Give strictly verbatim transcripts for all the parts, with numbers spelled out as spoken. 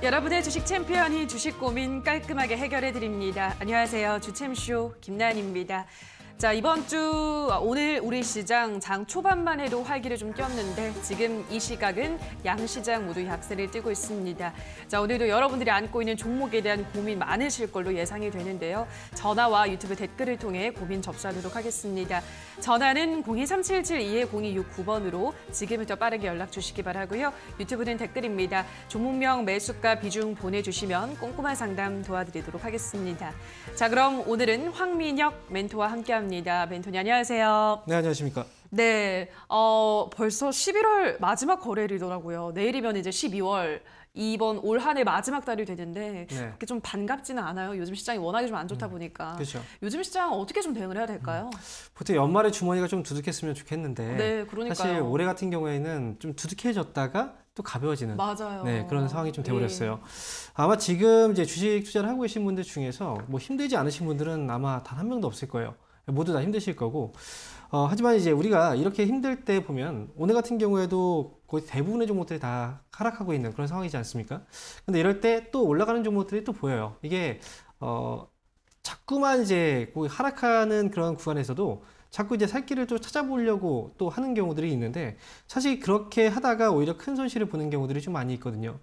여러분의 주식 챔피언이 주식 고민 깔끔하게 해결해 드립니다. 안녕하세요. 주챔쇼 김나은입니다. 자, 이번 주 오늘 우리 시장 장 초반만 해도 활기를 좀 꼈는데 지금 이 시각은 양시장 모두 약세를 띠고 있습니다. 자, 오늘도 여러분들이 안고 있는 종목에 대한 고민 많으실 걸로 예상이 되는데요. 전화와 유튜브 댓글을 통해 고민 접수하도록 하겠습니다. 전화는 공이 삼칠칠 이에 공이육구 번으로 지금부터 빠르게 연락 주시기 바라고요. 유튜브는 댓글입니다. 종목명, 매수가, 비중 보내주시면 꼼꼼한 상담 도와드리도록 하겠습니다. 자, 그럼 오늘은 황민혁 멘토와 함께합니다. 멘토님 안녕하세요. 네, 안녕하십니까. 네, 어, 벌써 십일월 마지막 거래일이더라고요. 내일이면 이제 십이월, 이번 올 한 해 마지막 달이 되는데 네. 그렇게 좀 반갑지는 않아요. 요즘 시장이 워낙에 좀 안 좋다 보니까. 음, 그렇죠. 요즘 시장 어떻게 좀 대응을 해야 될까요? 음, 보통 연말에 주머니가 좀 두둑했으면 좋겠는데 네, 그러니까요. 사실 올해 같은 경우에는 좀 두둑해졌다가 또 가벼워지는 맞아요. 네, 그런 상황이 좀 돼버렸어요. 예. 아마 지금 이제 주식 투자를 하고 계신 분들 중에서 뭐 힘들지 않으신 분들은 아마 단 한 명도 없을 거예요. 모두 다 힘드실 거고 어, 하지만 이제 우리가 이렇게 힘들 때 보면 오늘 같은 경우에도 거의 대부분의 종목들이 다 하락하고 있는 그런 상황이지 않습니까? 근데 이럴 때 또 올라가는 종목들이 또 보여요. 이게 어, 자꾸만 이제 거의 하락하는 그런 구간에서도 자꾸 이제 살 길을 또 찾아보려고 또 하는 경우들이 있는데 사실 그렇게 하다가 오히려 큰 손실을 보는 경우들이 좀 많이 있거든요.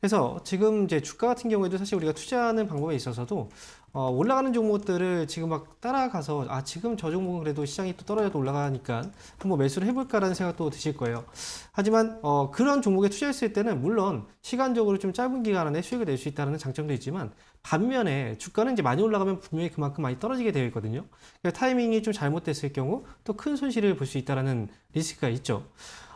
그래서 지금 이제 주가 같은 경우에도 사실 우리가 투자하는 방법에 있어서도 어, 올라가는 종목들을 지금 막 따라가서 아 지금 저 종목은 그래도 시장이 또 떨어져도 올라가니까 한번 매수를 해볼까라는 생각도 드실 거예요. 하지만 어, 그런 종목에 투자했을 때는 물론 시간적으로 좀 짧은 기간 안에 수익을 낼 수 있다는 장점도 있지만 반면에 주가는 이제 많이 올라가면 분명히 그만큼 많이 떨어지게 되어 있거든요. 그러니까 타이밍이 좀 잘못됐을 경우 또 큰 손실을 볼 수 있다는 리스크가 있죠.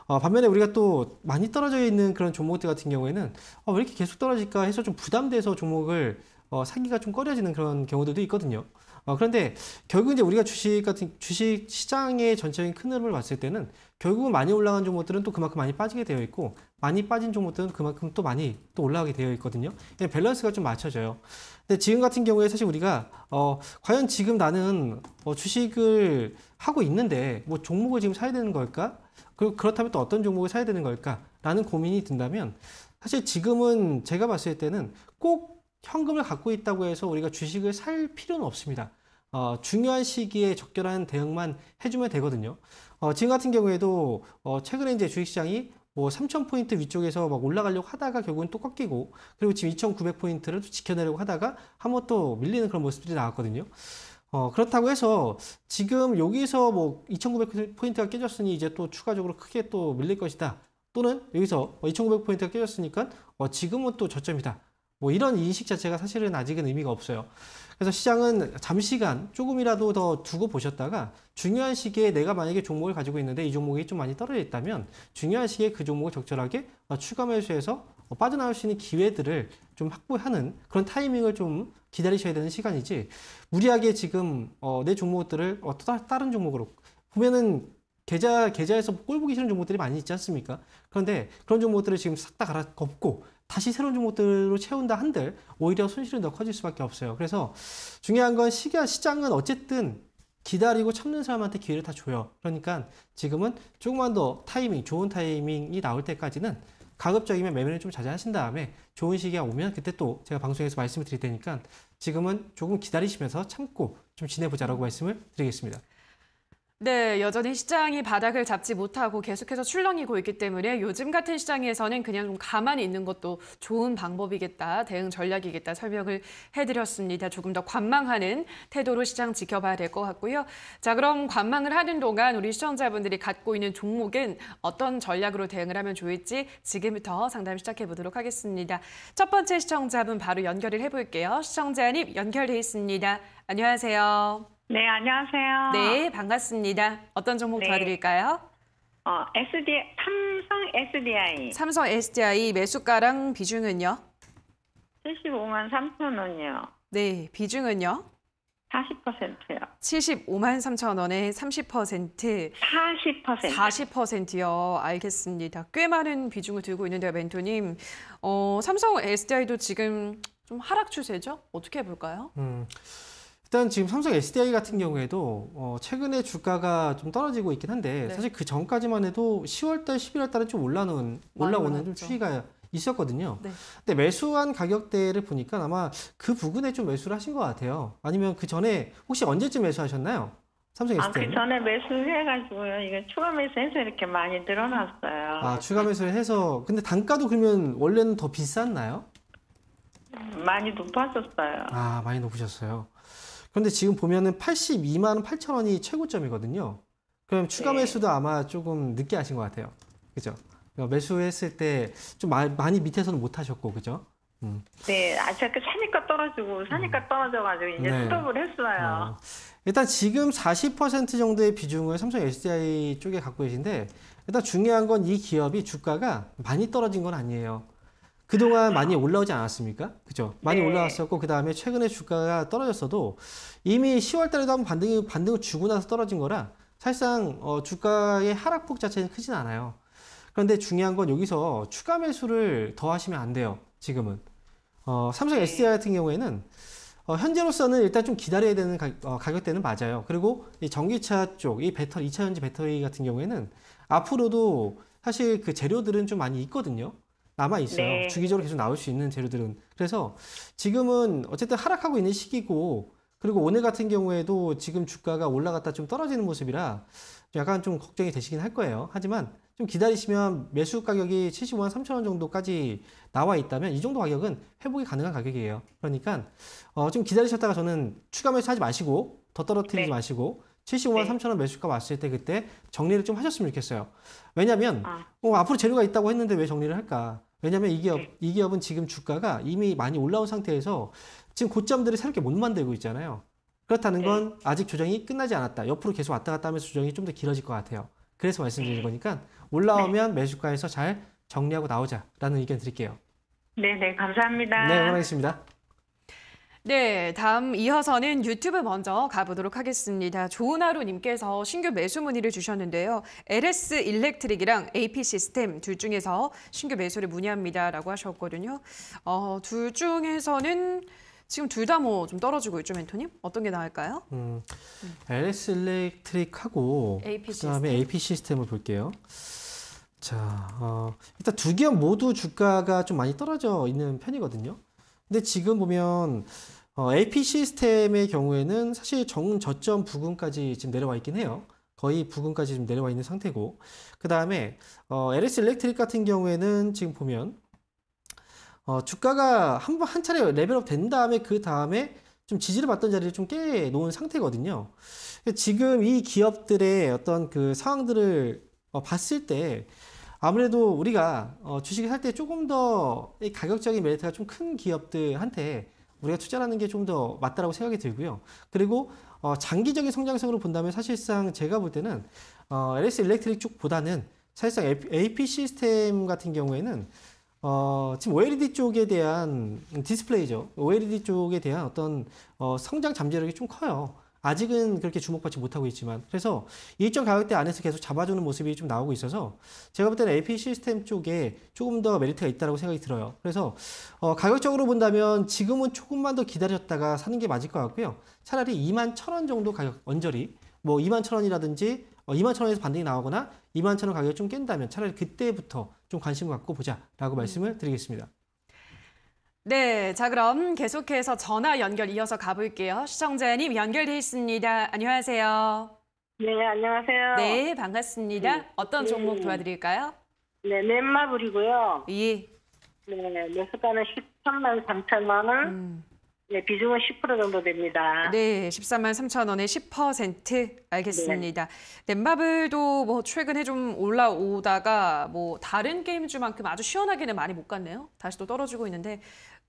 어, 반면에 우리가 또 많이 떨어져 있는 그런 종목들 같은 경우에는 어, 왜 이렇게 계속 떨어질까 해서 좀 부담돼서 종목을 어, 사기가 좀 꺼려지는 그런 경우들도 있거든요. 어, 그런데 결국 이제 우리가 주식 같은 주식 시장의 전체적인 큰 흐름을 봤을 때는 결국은 많이 올라간 종목들은 또 그만큼 많이 빠지게 되어 있고 많이 빠진 종목들은 그만큼 또 많이 또 올라가게 되어 있거든요. 밸런스가 좀 맞춰져요. 근데 지금 같은 경우에 사실 우리가 어, 과연 지금 나는 어, 주식을 하고 있는데 뭐 종목을 지금 사야 되는 걸까? 그리고 그렇다면 또 어떤 종목을 사야 되는 걸까? 라는 고민이 든다면 사실 지금은 제가 봤을 때는 꼭 현금을 갖고 있다고 해서 우리가 주식을 살 필요는 없습니다. 어, 중요한 시기에 적절한 대응만 해주면 되거든요. 어, 지금 같은 경우에도 어, 최근에 이제 주식시장이 뭐 삼천 포인트 위쪽에서 막 올라가려고 하다가 결국은 또 꺾이고 그리고 지금 이천구백 포인트를 또 지켜내려고 하다가 한번 또 밀리는 그런 모습들이 나왔거든요. 어, 그렇다고 해서 지금 여기서 뭐 이천구백 포인트가 깨졌으니 이제 또 추가적으로 크게 또 밀릴 것이다. 또는 여기서 이천구백 포인트가 깨졌으니까 어, 지금은 또 저점이다. 뭐 이런 인식 자체가 사실은 아직은 의미가 없어요. 그래서 시장은 잠시간 조금이라도 더 두고 보셨다가 중요한 시기에 내가 만약에 종목을 가지고 있는데 이 종목이 좀 많이 떨어져 있다면 중요한 시기에 그 종목을 적절하게 추가 매수해서 빠져나올 수 있는 기회들을 좀 확보하는 그런 타이밍을 좀 기다리셔야 되는 시간이지 무리하게 지금 어, 내 종목들을 어, 또 다른 종목으로 보면은 계좌, 계좌에서 꼴 보기 싫은 종목들이 많이 있지 않습니까? 그런데 그런 종목들을 지금 싹 다 갈아 엎고 다시 새로운 종목들로 채운다 한들 오히려 손실은 더 커질 수밖에 없어요. 그래서 중요한 건 시가, 시장은 어쨌든 기다리고 참는 사람한테 기회를 다 줘요. 그러니까 지금은 조금만 더 타이밍, 좋은 타이밍이 나올 때까지는 가급적이면 매매를 좀 자제하신 다음에 좋은 시기가 오면 그때 또 제가 방송에서 말씀을 드릴 테니까 지금은 조금 기다리시면서 참고 좀 지내보자라고 말씀을 드리겠습니다. 네, 여전히 시장이 바닥을 잡지 못하고 계속해서 출렁이고 있기 때문에 요즘 같은 시장에서는 그냥 좀 가만히 있는 것도 좋은 방법이겠다, 대응 전략이겠다 설명을 해드렸습니다. 조금 더 관망하는 태도로 시장 지켜봐야 될 것 같고요. 자, 그럼 관망을 하는 동안 우리 시청자분들이 갖고 있는 종목은 어떤 전략으로 대응을 하면 좋을지 지금부터 상담 시작해 보도록 하겠습니다. 첫 번째 시청자분 바로 연결을 해볼게요. 시청자님 연결돼 있습니다. 안녕하세요. 네, 안녕하세요. 네, 반갑습니다. 어떤 종목 네. 도와드릴까요? 어, 에스디, 삼성 에스디아이. 삼성 에스디아이 매수가랑 비중은요? 칠십오만 삼천 원이요. 네, 비중은요? 사십 퍼센트요. 칠십오만 삼천 원에 삼십 퍼센트. 사십 퍼센트. 사십 퍼센트요. 알겠습니다. 꽤 많은 비중을 들고 있는데요, 멘토님. 어, 삼성 에스디아이도 지금 좀 하락 추세죠? 어떻게 해볼까요? 음. 일단 지금 삼성 에스디아이 같은 경우에도 어 최근에 주가가 좀 떨어지고 있긴 한데 네. 사실 그 전까지만 해도 시월달, 십일월달에 좀 올라오는, 올라오는 좀 추이가 있었거든요. 네. 근데 매수한 가격대를 보니까 아마 그 부근에 좀 매수를 하신 것 같아요. 아니면 그 전에 혹시 언제쯤 매수하셨나요? 삼성 에스티아이. 아, 그 전에 매수해가지고요. 이게 추가 매수해서 이렇게 많이 늘어났어요. 아, 추가 매수를 해서. 근데 단가도 그러면 원래는 더 비쌌나요? 많이 높았었어요. 아, 많이 높으셨어요. 그런데 지금 보면은 팔십이만 팔천 원이 최고점이거든요. 그럼 추가 매수도 네. 아마 조금 늦게 하신 것 같아요. 그죠? 매수했을 때 좀 많이 밑에서는 못 하셨고, 그죠? 음. 네, 아, 제가 사니까 떨어지고, 사니까 음. 떨어져가지고, 이제 네. 스톱을 했어요. 어. 일단 지금 사십 퍼센트 정도의 비중을 삼성 에스디아이 쪽에 갖고 계신데, 일단 중요한 건 이 기업이 주가가 많이 떨어진 건 아니에요. 그동안 많이 올라오지 않았습니까? 그죠? 많이 네. 올라왔었고, 그 다음에 최근에 주가가 떨어졌어도 이미 시월 달에도 한번 반등이, 반등을 주고 나서 떨어진 거라 사실상 어, 주가의 하락폭 자체는 크진 않아요. 그런데 중요한 건 여기서 추가 매수를 더 하시면 안 돼요. 지금은. 어, 삼성 에스디아이 같은 경우에는 어, 현재로서는 일단 좀 기다려야 되는 가, 어, 가격대는 맞아요. 그리고 이 전기차 쪽, 이 배터리, 이차전지 배터리 같은 경우에는 앞으로도 사실 그 재료들은 좀 많이 있거든요. 남아있어요. 네. 주기적으로 계속 나올 수 있는 재료들은. 그래서 지금은 어쨌든 하락하고 있는 시기고, 그리고 오늘 같은 경우에도 지금 주가가 올라갔다 좀 떨어지는 모습이라 약간 좀 걱정이 되시긴 할 거예요. 하지만 좀 기다리시면 매수 가격이 칠십오만 삼천 원 정도까지 나와 있다면 이 정도 가격은 회복이 가능한 가격이에요. 그러니까 어, 좀 기다리셨다가 저는 추가 매수하지 마시고, 더 떨어뜨리지 네. 마시고 칠십오만 삼천 원 매수가 왔을 때 그때 정리를 좀 하셨으면 좋겠어요. 왜냐면 아. 어, 앞으로 재료가 있다고 했는데 왜 정리를 할까? 왜냐면 이 기업, 네. 이 기업은 지금 주가가 이미 많이 올라온 상태에서 지금 고점들을 새롭게 못 만들고 있잖아요. 그렇다는 건 네. 아직 조정이 끝나지 않았다. 옆으로 계속 왔다 갔다 하면서 조정이 좀 더 길어질 것 같아요. 그래서 말씀드리는 네. 거니까 올라오면 네. 매수가에서 잘 정리하고 나오자라는 의견 드릴게요. 네, 네, 감사합니다. 네, 응원하겠습니다. 네, 다음 이어서는 유튜브 먼저 가보도록 하겠습니다. 좋은 하루님께서 신규 매수 문의를 주셨는데요. 엘에스 일렉트릭이랑 에이피시스템 둘 중에서 신규 매수를 문의합니다라고 하셨거든요. 어, 둘 중에서는 지금 둘 다 뭐 좀 떨어지고 있죠, 멘토님? 어떤 게 나을까요? 음, 엘에스 일렉트릭하고 에이피 시스템. 그다음에 에이피시스템을 볼게요. 자, 어, 일단 두 기업 모두 주가가 좀 많이 떨어져 있는 편이거든요. 근데 지금 보면 어, 에이피시스템의 경우에는 사실 정저점 부근까지 지금 내려와 있긴 해요. 거의 부근까지 지금 내려와 있는 상태고, 그 다음에 어, 엘에스 일렉트릭 같은 경우에는 지금 보면 어, 주가가 한 번 한 차례 레벨업 된 다음에 그 다음에 좀 지지를 받던 자리를 좀 깨 놓은 상태거든요. 지금 이 기업들의 어떤 그 상황들을 어, 봤을 때 아무래도 우리가 주식을 살 때 조금 더 가격적인 메리트가 좀 큰 기업들한테 우리가 투자하는 게 좀 더 맞다라고 생각이 들고요. 그리고 장기적인 성장성으로 본다면 사실상 제가 볼 때는 엘에스 일렉트릭 쪽보다는 사실상 에이피 시스템 같은 경우에는 어, 지금 오엘이디 쪽에 대한 디스플레이죠. 오엘이디 쪽에 대한 어떤 성장 잠재력이 좀 커요. 아직은 그렇게 주목받지 못하고 있지만, 그래서 일정 가격대 안에서 계속 잡아주는 모습이 좀 나오고 있어서 제가 볼 때는 에이피 시스템 쪽에 조금 더 메리트가 있다고 생각이 들어요. 그래서 어, 가격적으로 본다면 지금은 조금만 더 기다렸다가 사는 게 맞을 것 같고요. 차라리 이만 천 원 정도 가격 언저리, 뭐 이만 천 원이라든지 어, 이만 천 원에서 반등이 나오거나 이만 천 원 가격을 좀 깬다면 차라리 그때부터 좀 관심을 갖고 보자라고 말씀을 드리겠습니다. 네, 자 그럼 계속해서 전화 연결 이어서 가볼게요. 시청자님 연결돼 있습니다. 안녕하세요. 네, 안녕하세요. 네, 반갑습니다. 네. 어떤 종목 네. 도와드릴까요? 네, 넷마블이고요. 예. 네, 매수가는 십삼만 삼천 원을 음. 네, 비중은 십 퍼센트 정도 됩니다. 네, 십삼만 삼천 원에 십 퍼센트 알겠습니다. 네. 넷마블도 뭐 최근에 좀 올라오다가 뭐 다른 게임주만큼 아주 시원하게는 많이 못 갔네요. 다시 또 떨어지고 있는데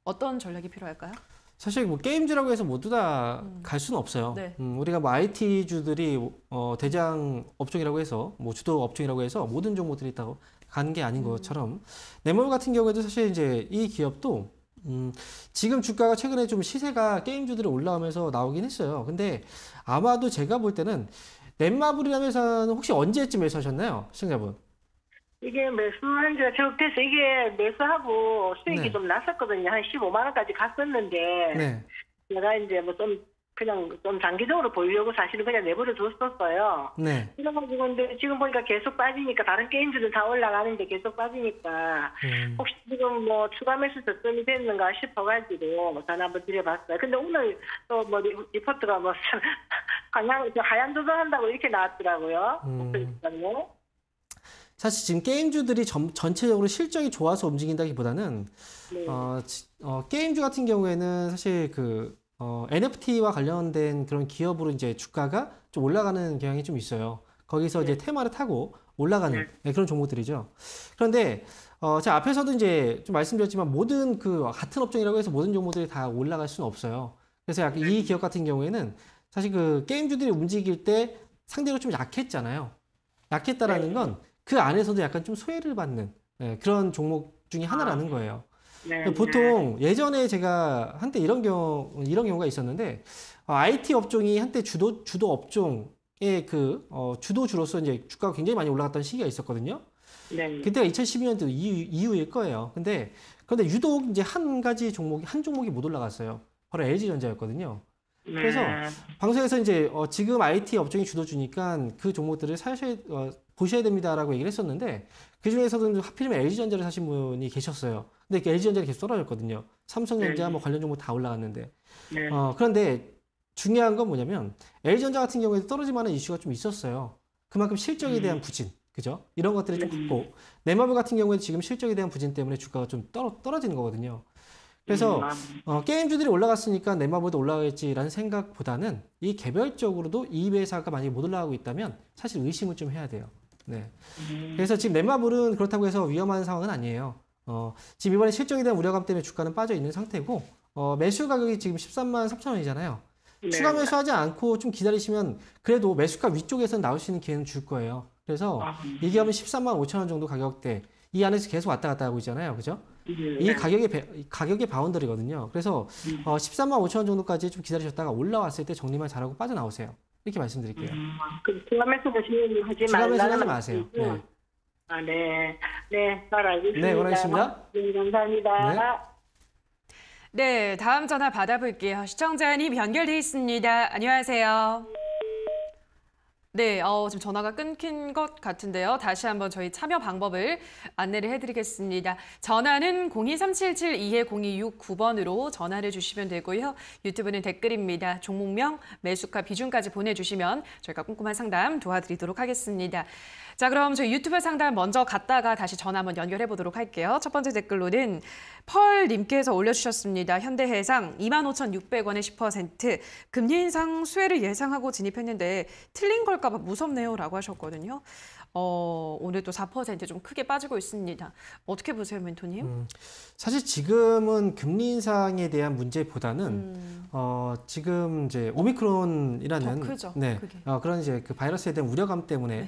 어떤 전략이 필요할까요? 사실 뭐 게임주라고 해서 모두 다 갈 수는 없어요. 네. 음, 우리가 뭐 아이티주들이 어, 대장 업종이라고 해서 뭐 주도 업종이라고 해서 모든 종목들이 있다고 가는 게 아닌 음. 것처럼 넷마블 같은 경우에도 사실 이제 이 기업도 음, 지금 주가가 최근에 좀 시세가 게임주들이 올라오면서 나오긴 했어요. 근데 아마도 제가 볼 때는 넷마블이라는 회사는 혹시 언제쯤 매수하셨나요, 시청자분? 이게 매수한 지가 저 그래서 이게 매수하고 수익이 네. 좀 났었거든요. 한 십오만 원까지 갔었는데 네. 제가 이제 뭐 좀 그냥 좀 장기적으로 보려고 사실은 그냥 내버려 뒀었어요. 네. 그래가지고 근데 지금 보니까 계속 빠지니까 다른 게임들은 다 올라가는데 계속 빠지니까 음. 혹시 지금 뭐 추가 매수 접점이 됐는가 싶어가지고 전화 한번 드려봤어요. 근데 오늘 또 뭐 리포트가 뭐 강양 하향 조정한다고 이렇게 나왔더라고요. 음. 사실 지금 게임주들이 전, 전체적으로 실적이 좋아서 움직인다기보다는 네. 어, 어, 게임주 같은 경우에는 사실 그 어, 엔에프티와 관련된 그런 기업으로 이제 주가가 좀 올라가는 경향이 좀 있어요. 거기서 네. 이제 테마를 타고 올라가는 네. 네, 그런 종목들이죠. 그런데 어, 제가 앞에서도 이제 좀 말씀드렸지만 모든 그 같은 업종이라고 해서 모든 종목들이 다 올라갈 수는 없어요. 그래서 약간 네. 이 기업 같은 경우에는 사실 그 게임주들이 움직일 때 상대로 좀 약했잖아요. 약했다라는 네. 건 그 안에서도 약간 좀 소외를 받는 네, 그런 종목 중에 하나라는 거예요. 네, 보통 네. 예전에 제가 한때 이런 경우 이런 경우가 있었는데 어, 아이티 업종이 한때 주도 주도 업종의 그 어, 주도주로서 이제 주가가 굉장히 많이 올라갔던 시기가 있었거든요. 네. 그때가 이천십이 년도 이후, 이후일 거예요. 근데 그런데 유독 이제 한 가지 종목이 한 종목이 못 올라갔어요. 바로 엘지전자였거든요. 네. 그래서 방송에서 이제 어, 지금 아이티 업종이 주도주니까 그 종목들을 사셔야 어, 보셔야 됩니다라고 얘기를 했었는데 그중에서도 하필이면 엘지전자를 사신 분이 계셨어요. 근데 그 엘지전자가 계속 떨어졌거든요. 삼성전자 뭐 관련 종목 다 올라갔는데 네. 어, 그런데 중요한 건 뭐냐면 엘지전자 같은 경우에도 떨어질 만한 이슈가 좀 있었어요. 그만큼 실적에 대한 부진, 그죠? 이런 것들이 좀 있고 넷마블 같은 경우에는 지금 실적에 대한 부진 때문에 주가가 좀 떨어, 떨어지는 거거든요. 그래서 어, 게임주들이 올라갔으니까 넷마블도 올라가겠지라는 생각보다는 이 개별적으로도 이 회사가 많이 못 올라가고 있다면 사실 의심을 좀 해야 돼요. 네. 그래서 지금 넷마블은 그렇다고 해서 위험한 상황은 아니에요. 어, 지금 이번에 실적에 대한 우려감 때문에 주가는 빠져 있는 상태고 어, 매수 가격이 지금 십삼만 삼천 원이잖아요. 네. 추가 매수하지 않고 좀 기다리시면 그래도 매수가 위쪽에서 나올 수 있는 기회는 줄 거예요. 그래서 아, 이 기업은 십삼만 오천 원 정도 가격대 이 안에서 계속 왔다 갔다 하고 있잖아요. 그죠? 네. 이 가격의, 가격의 바운더리거든요. 그래서 어, 십삼만 오천 원 정도까지 좀 기다리셨다가 올라왔을 때 정리만 잘하고 빠져나오세요. 이렇게 말씀드릴게요. 음, 그 중간에서 보시면 하지 말라는 하지 마세요. 네. 아, 네. 네, 잘 알겠습니다. 네, 원하겠습니다. 네, 감사합니다. 네. 네, 다음 전화 받아볼게요. 시청자님 연결돼 있습니다. 안녕하세요. 네, 어, 지금 전화가 끊긴 것 같은데요. 다시 한번 저희 참여 방법을 안내를 해드리겠습니다. 전화는 공이 삼칠칠 이에 공이육구 번으로 전화를 주시면 되고요. 유튜브는 댓글입니다. 종목명, 매수가, 비중까지 보내주시면 저희가 꼼꼼한 상담 도와드리도록 하겠습니다. 자, 그럼 저희 유튜브 상담 먼저 갔다가 다시 전화 한번 연결해 보도록 할게요. 첫 번째 댓글로는 펄님께서 올려주셨습니다. 현대해상 이만 오천육백 원에 십 퍼센트 금리 인상 수혜를 예상하고 진입했는데 틀린 걸까 봐 무섭네요 라고 하셨거든요. 어, 오늘 또 사 퍼센트 좀 크게 빠지고 있습니다. 어떻게 보세요, 멘토님? 음, 사실 지금은 금리 인상에 대한 문제보다는 음. 어, 지금 이제 오미크론이라는 더 크죠, 네, 어, 그런 이제 그 바이러스에 대한 우려감 때문에 네.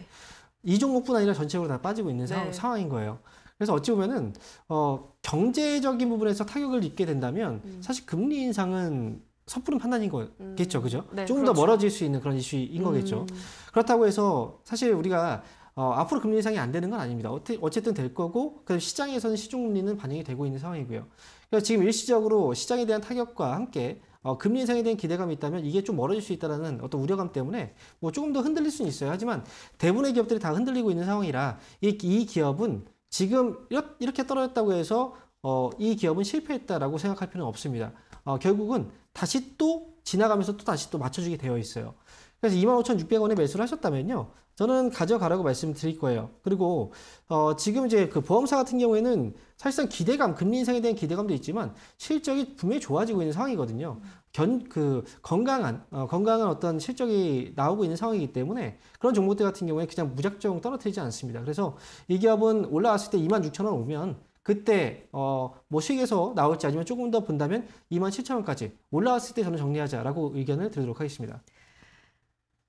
이 종목뿐 아니라 전체적으로 다 빠지고 있는 네. 상황인 거예요. 그래서 어찌 보면은 어, 경제적인 부분에서 타격을 입게 된다면 음. 사실 금리 인상은 섣부른 판단인 거겠죠, 음. 그죠? 네, 조금 그렇죠. 더 멀어질 수 있는 그런 이슈인 음. 거겠죠. 그렇다고 해서 사실 우리가 어, 앞으로 금리 인상이 안 되는 건 아닙니다. 어쨌든 될 거고, 그다음 시장에서는 시중금리는 반영이 되고 있는 상황이고요. 그래서 지금 일시적으로 시장에 대한 타격과 함께 어, 금리 인상에 대한 기대감이 있다면 이게 좀 멀어질 수 있다는 어떤 우려감 때문에 뭐 조금 더 흔들릴 수는 있어요. 하지만 대부분의 기업들이 다 흔들리고 있는 상황이라 이, 이 기업은 지금 이렇게 떨어졌다고 해서 어, 이 기업은 실패했다라고 생각할 필요는 없습니다. 어, 결국은 다시 또 지나가면서 또 다시 또 맞춰주게 되어 있어요. 그래서 이만 오천육백 원에 매수를 하셨다면요. 저는 가져가라고 말씀드릴 거예요. 그리고 어, 지금 이제 그 보험사 같은 경우에는 사실상 기대감, 금리 인상에 대한 기대감도 있지만 실적이 분명히 좋아지고 있는 상황이거든요. 견, 그 건강한 어, 건강한 어떤 실적이 나오고 있는 상황이기 때문에 그런 종목들 같은 경우에 그냥 무작정 떨어뜨리지 않습니다. 그래서 이 기업은 올라왔을 때 이만 육천 원 오면 그때 어, 뭐 수익에서 나올지 아니면 조금 더 본다면 이만 칠천 원까지 올라왔을 때 저는 정리하자라고 의견을 드리도록 하겠습니다.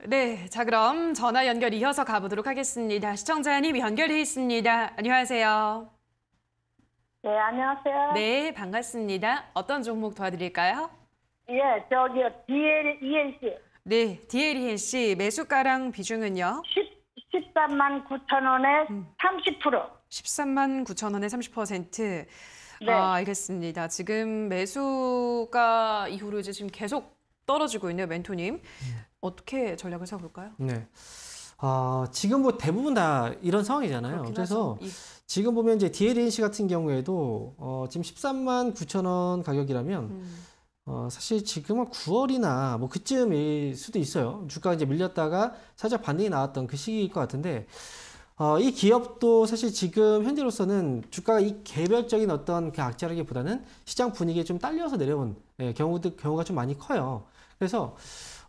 네, 자 그럼 전화 연결 이어서 가보도록 하겠습니다. 시청자님 연결돼 있습니다. 안녕하세요. 네, 안녕하세요. 네, 반갑습니다. 어떤 종목 도와드릴까요? 예, 저기요, 디엘이앤씨. 네, 디엘이앤씨 매수가랑 비중은요? 십삼만 구천 원에 음. 삼십 퍼센트. 십삼만 구천 원에 삼십 퍼센트. 네. 아, 알겠습니다. 지금 매수가 이후로 이제 지금 계속 떨어지고 있네요, 멘토님. 어떻게 전략을 세워볼까요? 네. 아, 지금 뭐 대부분 다 이런 상황이잖아요. 그래서 이... 지금 보면 이제 디엘이앤씨 같은 경우에도 어, 지금 십삼만 구천 원 가격이라면 음. 어, 사실 지금은 구월이나 뭐 그쯤일 수도 있어요. 주가가 이제 밀렸다가 살짝 반등이 나왔던 그 시기일 것 같은데 어, 이 기업도 사실 지금 현재로서는 주가가 이 개별적인 어떤 그 악재라기보다는 시장 분위기에 좀 딸려서 내려온 예, 경우도, 경우가 좀 많이 커요. 그래서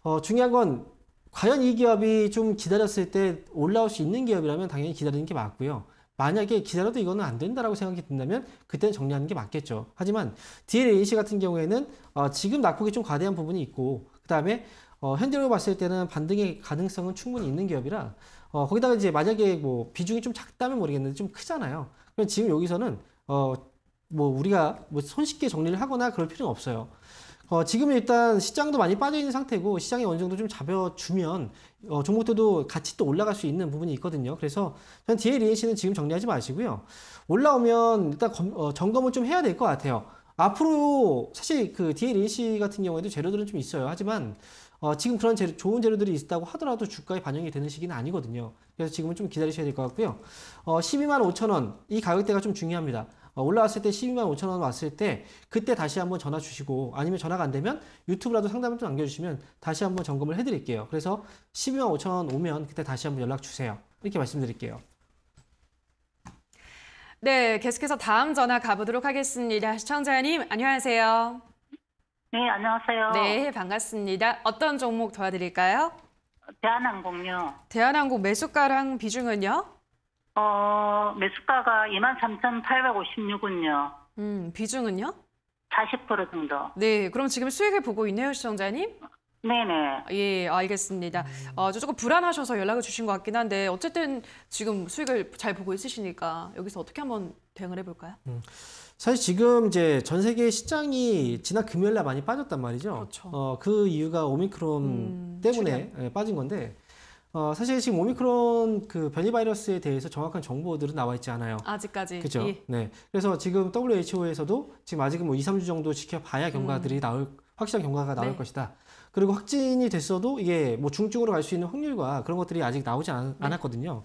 어, 중요한 건 과연 이 기업이 좀 기다렸을 때 올라올 수 있는 기업이라면 당연히 기다리는 게 맞고요. 만약에 기다려도 이거는 안 된다라고 생각이 든다면 그때는 정리하는 게 맞겠죠. 하지만 디엘이앤씨 같은 경우에는 어, 지금 낙폭이 좀 과대한 부분이 있고 그 다음에 어, 현재로 봤을 때는 반등의 가능성은 충분히 있는 기업이라 어, 거기다가 이제 만약에 뭐 비중이 좀 작다면 모르겠는데 좀 크잖아요. 그럼 지금 여기서는 어, 뭐 우리가 뭐 손쉽게 정리를 하거나 그럴 필요는 없어요. 어, 지금 일단 시장도 많이 빠져있는 상태고 시장이 어느 정도 좀 잡혀주면 어, 종목들도 같이 또 올라갈 수 있는 부분이 있거든요. 그래서 전 디엘이앤씨는 지금 정리하지 마시고요. 올라오면 일단 검, 어, 점검을 좀 해야 될 것 같아요. 앞으로 사실 그 디엘이앤씨 같은 경우에도 재료들은 좀 있어요. 하지만 어, 지금 그런 재료, 좋은 재료들이 있다고 하더라도 주가에 반영이 되는 시기는 아니거든요. 그래서 지금은 좀 기다리셔야 될 것 같고요. 어, 십이만 오천 원 이 가격대가 좀 중요합니다. 올라왔을 때 십이만 오천 원 왔을 때 그때 다시 한번 전화 주시고 아니면 전화가 안 되면 유튜브라도 상담을 좀 남겨주시면 다시 한번 점검을 해드릴게요. 그래서 십이만 오천 원 오면 그때 다시 한번 연락 주세요. 이렇게 말씀드릴게요. 네, 계속해서 다음 전화 가보도록 하겠습니다. 시청자님 안녕하세요. 네, 안녕하세요. 네, 반갑습니다. 어떤 종목 도와드릴까요? 대한항공요. 대한항공 매수가랑 비중은요? 어, 매수가가 이만 삼천 팔백 오십육 원요. 음, 비중은요? 사십 퍼센트 정도. 네, 그럼 지금 수익을 보고 있네요, 시청자님? 네네. 예, 알겠습니다. 어, 저 조금 불안하셔서 연락을 주신 것 같긴 한데 어쨌든 지금 수익을 잘 보고 있으시니까 여기서 어떻게 한번 대응을 해볼까요? 음, 사실 지금 이제 전 세계 시장이 지난 금요일 날 많이 빠졌단 말이죠. 그렇죠. 어, 그 이유가 오미크론 음, 때문에 예, 빠진 건데 어, 사실 지금 오미크론 그 변이 바이러스에 대해서 정확한 정보들은 나와 있지 않아요. 아직까지. 그죠. 예. 네. 그래서 지금 더블유에이치오에서도 지금 아직은 뭐 이삼 주 정도 지켜봐야 경과들이 음. 나올, 확실한 경과가 나올 네. 것이다. 그리고 확진이 됐어도 이게 뭐 중증으로 갈 수 있는 확률과 그런 것들이 아직 나오지 않, 않았거든요.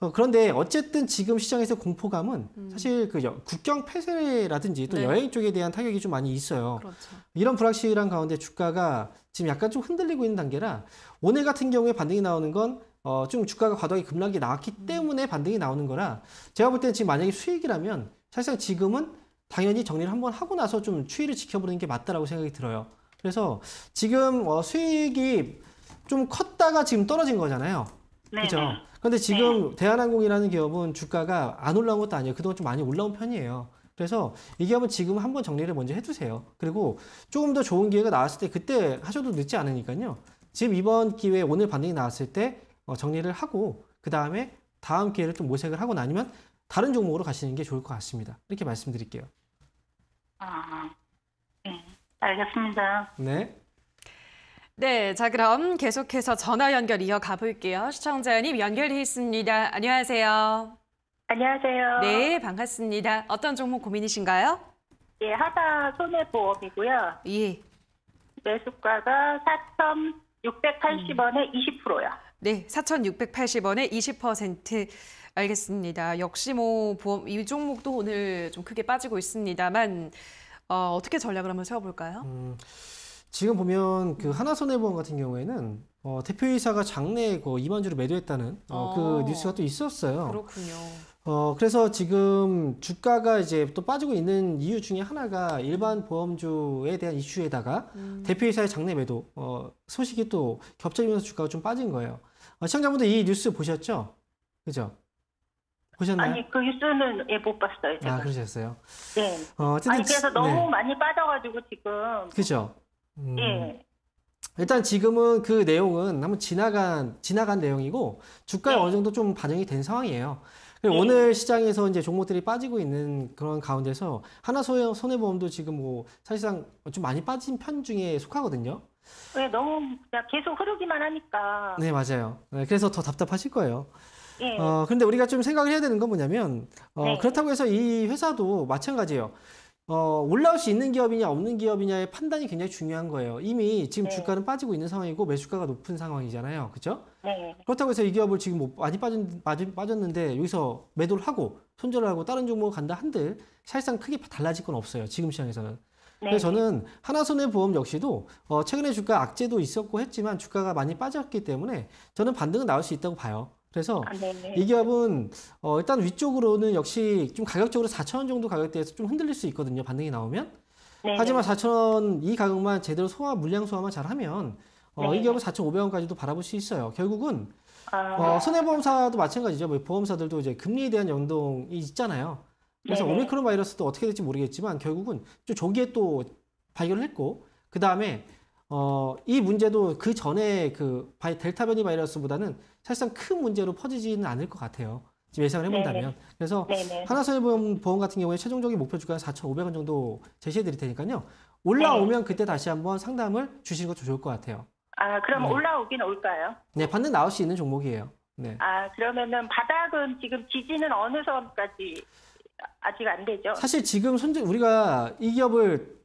어, 그런데 어쨌든 지금 시장에서 공포감은 음. 사실 그 여, 국경 폐쇄라든지 또 네. 여행 쪽에 대한 타격이 좀 많이 있어요. 그렇죠. 이런 불확실한 가운데 주가가 지금 약간 좀 흔들리고 있는 단계라 오늘 같은 경우에 반등이 나오는 건 어, 좀 주가가 과도하게 급락이 나왔기 음. 때문에 반등이 나오는 거라 제가 볼 때는 지금 만약에 수익이라면 사실상 지금은 당연히 정리를 한번 하고 나서 좀 추이를 지켜보는 게 맞다라고 생각이 들어요. 그래서 지금 어, 수익이 좀 컸다가 지금 떨어진 거잖아요. 네. 그렇죠? 그런데 지금 네. 대한항공이라는 기업은 주가가 안 올라온 것도 아니에요. 그동안 좀 많이 올라온 편이에요. 그래서 이 기업은 지금 한번 정리를 먼저 해두세요. 그리고 조금 더 좋은 기회가 나왔을 때 그때 하셔도 늦지 않으니까요. 지금 이번 기회에 오늘 반등이 나왔을 때 정리를 하고 그 다음에 다음 기회를 또 모색을 하거나 아니면 다른 종목으로 가시는 게 좋을 것 같습니다. 이렇게 말씀드릴게요. 아, 네. 알겠습니다. 네. 네, 자 그럼 계속해서 전화 연결 이어가 볼게요. 시청자님 연결돼 있습니다. 안녕하세요. 안녕하세요. 네, 반갑습니다. 어떤 종목 고민이신가요? 예, 하다 손해보험이고요. 예. 매수가가 사천육백팔십 원에 음. 이십 퍼센트요. 네, 사천육백팔십 원에 이십 퍼센트. 알겠습니다. 역시 뭐 보험 이 종목도 오늘 좀 크게 빠지고 있습니다만 어, 어떻게 전략을 한번 세워볼까요? 음. 지금 보면 그 하나손해보험 같은 경우에는 어, 대표이사가 장내 그 이만 주를 매도했다는 어, 그 아, 뉴스가 또 있었어요. 그렇군요. 어, 그래서 지금 주가가 이제 또 빠지고 있는 이유 중에 하나가 일반 보험주에 대한 이슈에다가 음. 대표이사의 장내 매도 어, 소식이 또 겹쳐지면서 주가가 좀 빠진 거예요. 어, 시청자분들 이 뉴스 보셨죠? 그죠? 보셨나요? 아니, 그 뉴스는 예, 못 봤어요. 제가. 아, 그러셨어요? 네. 어, 아니, 그래서 너무 네. 많이 빠져가지고 지금. 그죠? 음, 예. 일단 지금은 그 내용은 한번 지나간, 지나간 내용이고 주가에 예. 어느 정도 좀 반영이 된 상황이에요. 그리고 예. 오늘 시장에서 이제 종목들이 빠지고 있는 그런 가운데서 하나 손해보험도 지금 뭐 사실상 좀 많이 빠진 편 중에 속하거든요. 예, 너무 계속 흐르기만 하니까. 네, 맞아요. 그래서 더 답답하실 거예요. 예. 어, 근데 우리가 좀 생각을 해야 되는 건 뭐냐면, 어, 네. 그렇다고 해서 이 회사도 마찬가지예요. 어, 올라올 수 있는 기업이냐 없는 기업이냐의 판단이 굉장히 중요한 거예요. 이미 지금 네. 주가는 빠지고 있는 상황이고 매수가가 높은 상황이잖아요. 그렇죠? 네. 그렇다고 해서 이 기업을 지금 뭐 많이 빠진, 빠졌는데 여기서 매도를 하고 손절을 하고 다른 종목으로 간다 한들 사실상 크게 달라질 건 없어요. 지금 시장에서는. 네. 그래서 저는 하나손해보험 역시도 어, 최근에 주가 악재도 있었고 했지만 주가가 많이 빠졌기 때문에 저는 반등은 나올 수 있다고 봐요. 그래서 아, 이 기업은 어, 일단 위쪽으로는 역시 좀 가격적으로 사천 원 정도 가격대에서 좀 흔들릴 수 있거든요. 반등이 나오면. 네네. 하지만 사천 원 이 가격만 제대로 소화, 물량 소화만 잘하면 어, 이 기업은 사천오백 원까지도 바라볼 수 있어요. 결국은 아... 어, 손해보험사도 마찬가지죠. 뭐 보험사들도 이제 금리에 대한 연동이 있잖아요. 그래서 네네. 오미크론 바이러스도 어떻게 될지 모르겠지만 결국은 좀 조기에 또 발견을 했고 그 다음에 어, 이 문제도 그 전에 그 바이, 델타 변이 바이러스보다는 사실상 큰 문제로 퍼지지는 않을 것 같아요. 지금 예상을 해본다면. 네네. 그래서 네네. 하나손해보험 보험 같은 경우에 최종적인 목표 주가는 사천오백 원 정도 제시해드릴 테니까요. 올라오면 네네. 그때 다시 한번 상담을 주시는 것도 좋을 것 같아요. 아, 그럼 네. 올라오긴 올까요? 네, 반등 나올 수 있는 종목이에요. 네. 아, 그러면은 바닥은 지금 지지는 어느 선까지 아직 안 되죠? 사실 지금 손재, 우리가 이 기업을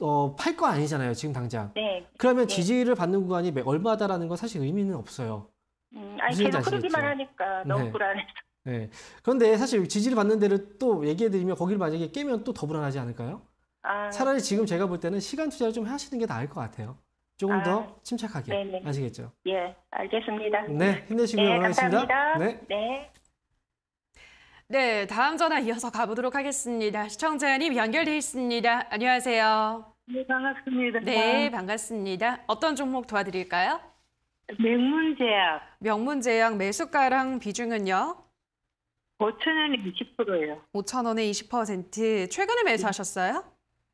어, 팔 거 아니잖아요, 지금 당장. 네. 그러면 네. 지지를 받는 구간이 얼마다라는 건 사실 의미는 없어요. 음, 아니, 계속 흐르기만 하니까 너무 네. 불안해서. 네. 그런데 사실 지지를 받는 데를 또 얘기해드리면 거기를 만약에 깨면 또 더 불안하지 않을까요? 아, 차라리 지금 제가 볼 때는 시간 투자를 좀 하시는 게 나을 것 같아요. 조금 아, 더 침착하게. 네네. 아시겠죠? 예, 알겠습니다. 네, 힘내시고요. 네, 감사합니다. 네. 네. 네, 다음 전화 이어서 가보도록 하겠습니다. 시청자님 연결돼 있습니다. 안녕하세요. 네, 반갑습니다. 네, 반갑습니다. 어떤 종목 도와드릴까요? 명문제약. 명문제약 매수가랑 비중은요? 오천 원에 이십 퍼센트예요. 오천 원에 이십 퍼센트. 최근에 매수하셨어요?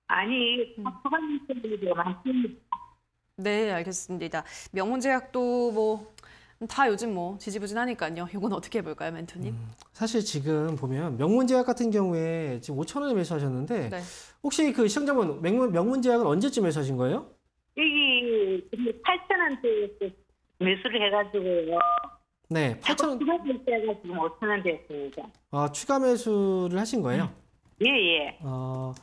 아니, 소방님들도 많습니다. 네, 알겠습니다. 명문제약도 뭐 다 요즘 뭐 지지부진하니까요. 이건 어떻게 해볼까요, 멘토님? 음, 사실 지금 보면 명문제약 같은 경우에 지금 오천 원에 매수하셨는데 네. 혹시 그 시청자분 명문, 명문제약은 언제쯤 매수하신 거예요? 여기 팔천 원대에 매수를 해가지고요. 네, 팔천 원. 추가 매수해서 지금 오천 원 됐습니다. 아, 추가 매수를 하신 거예요? 예, 예. 어...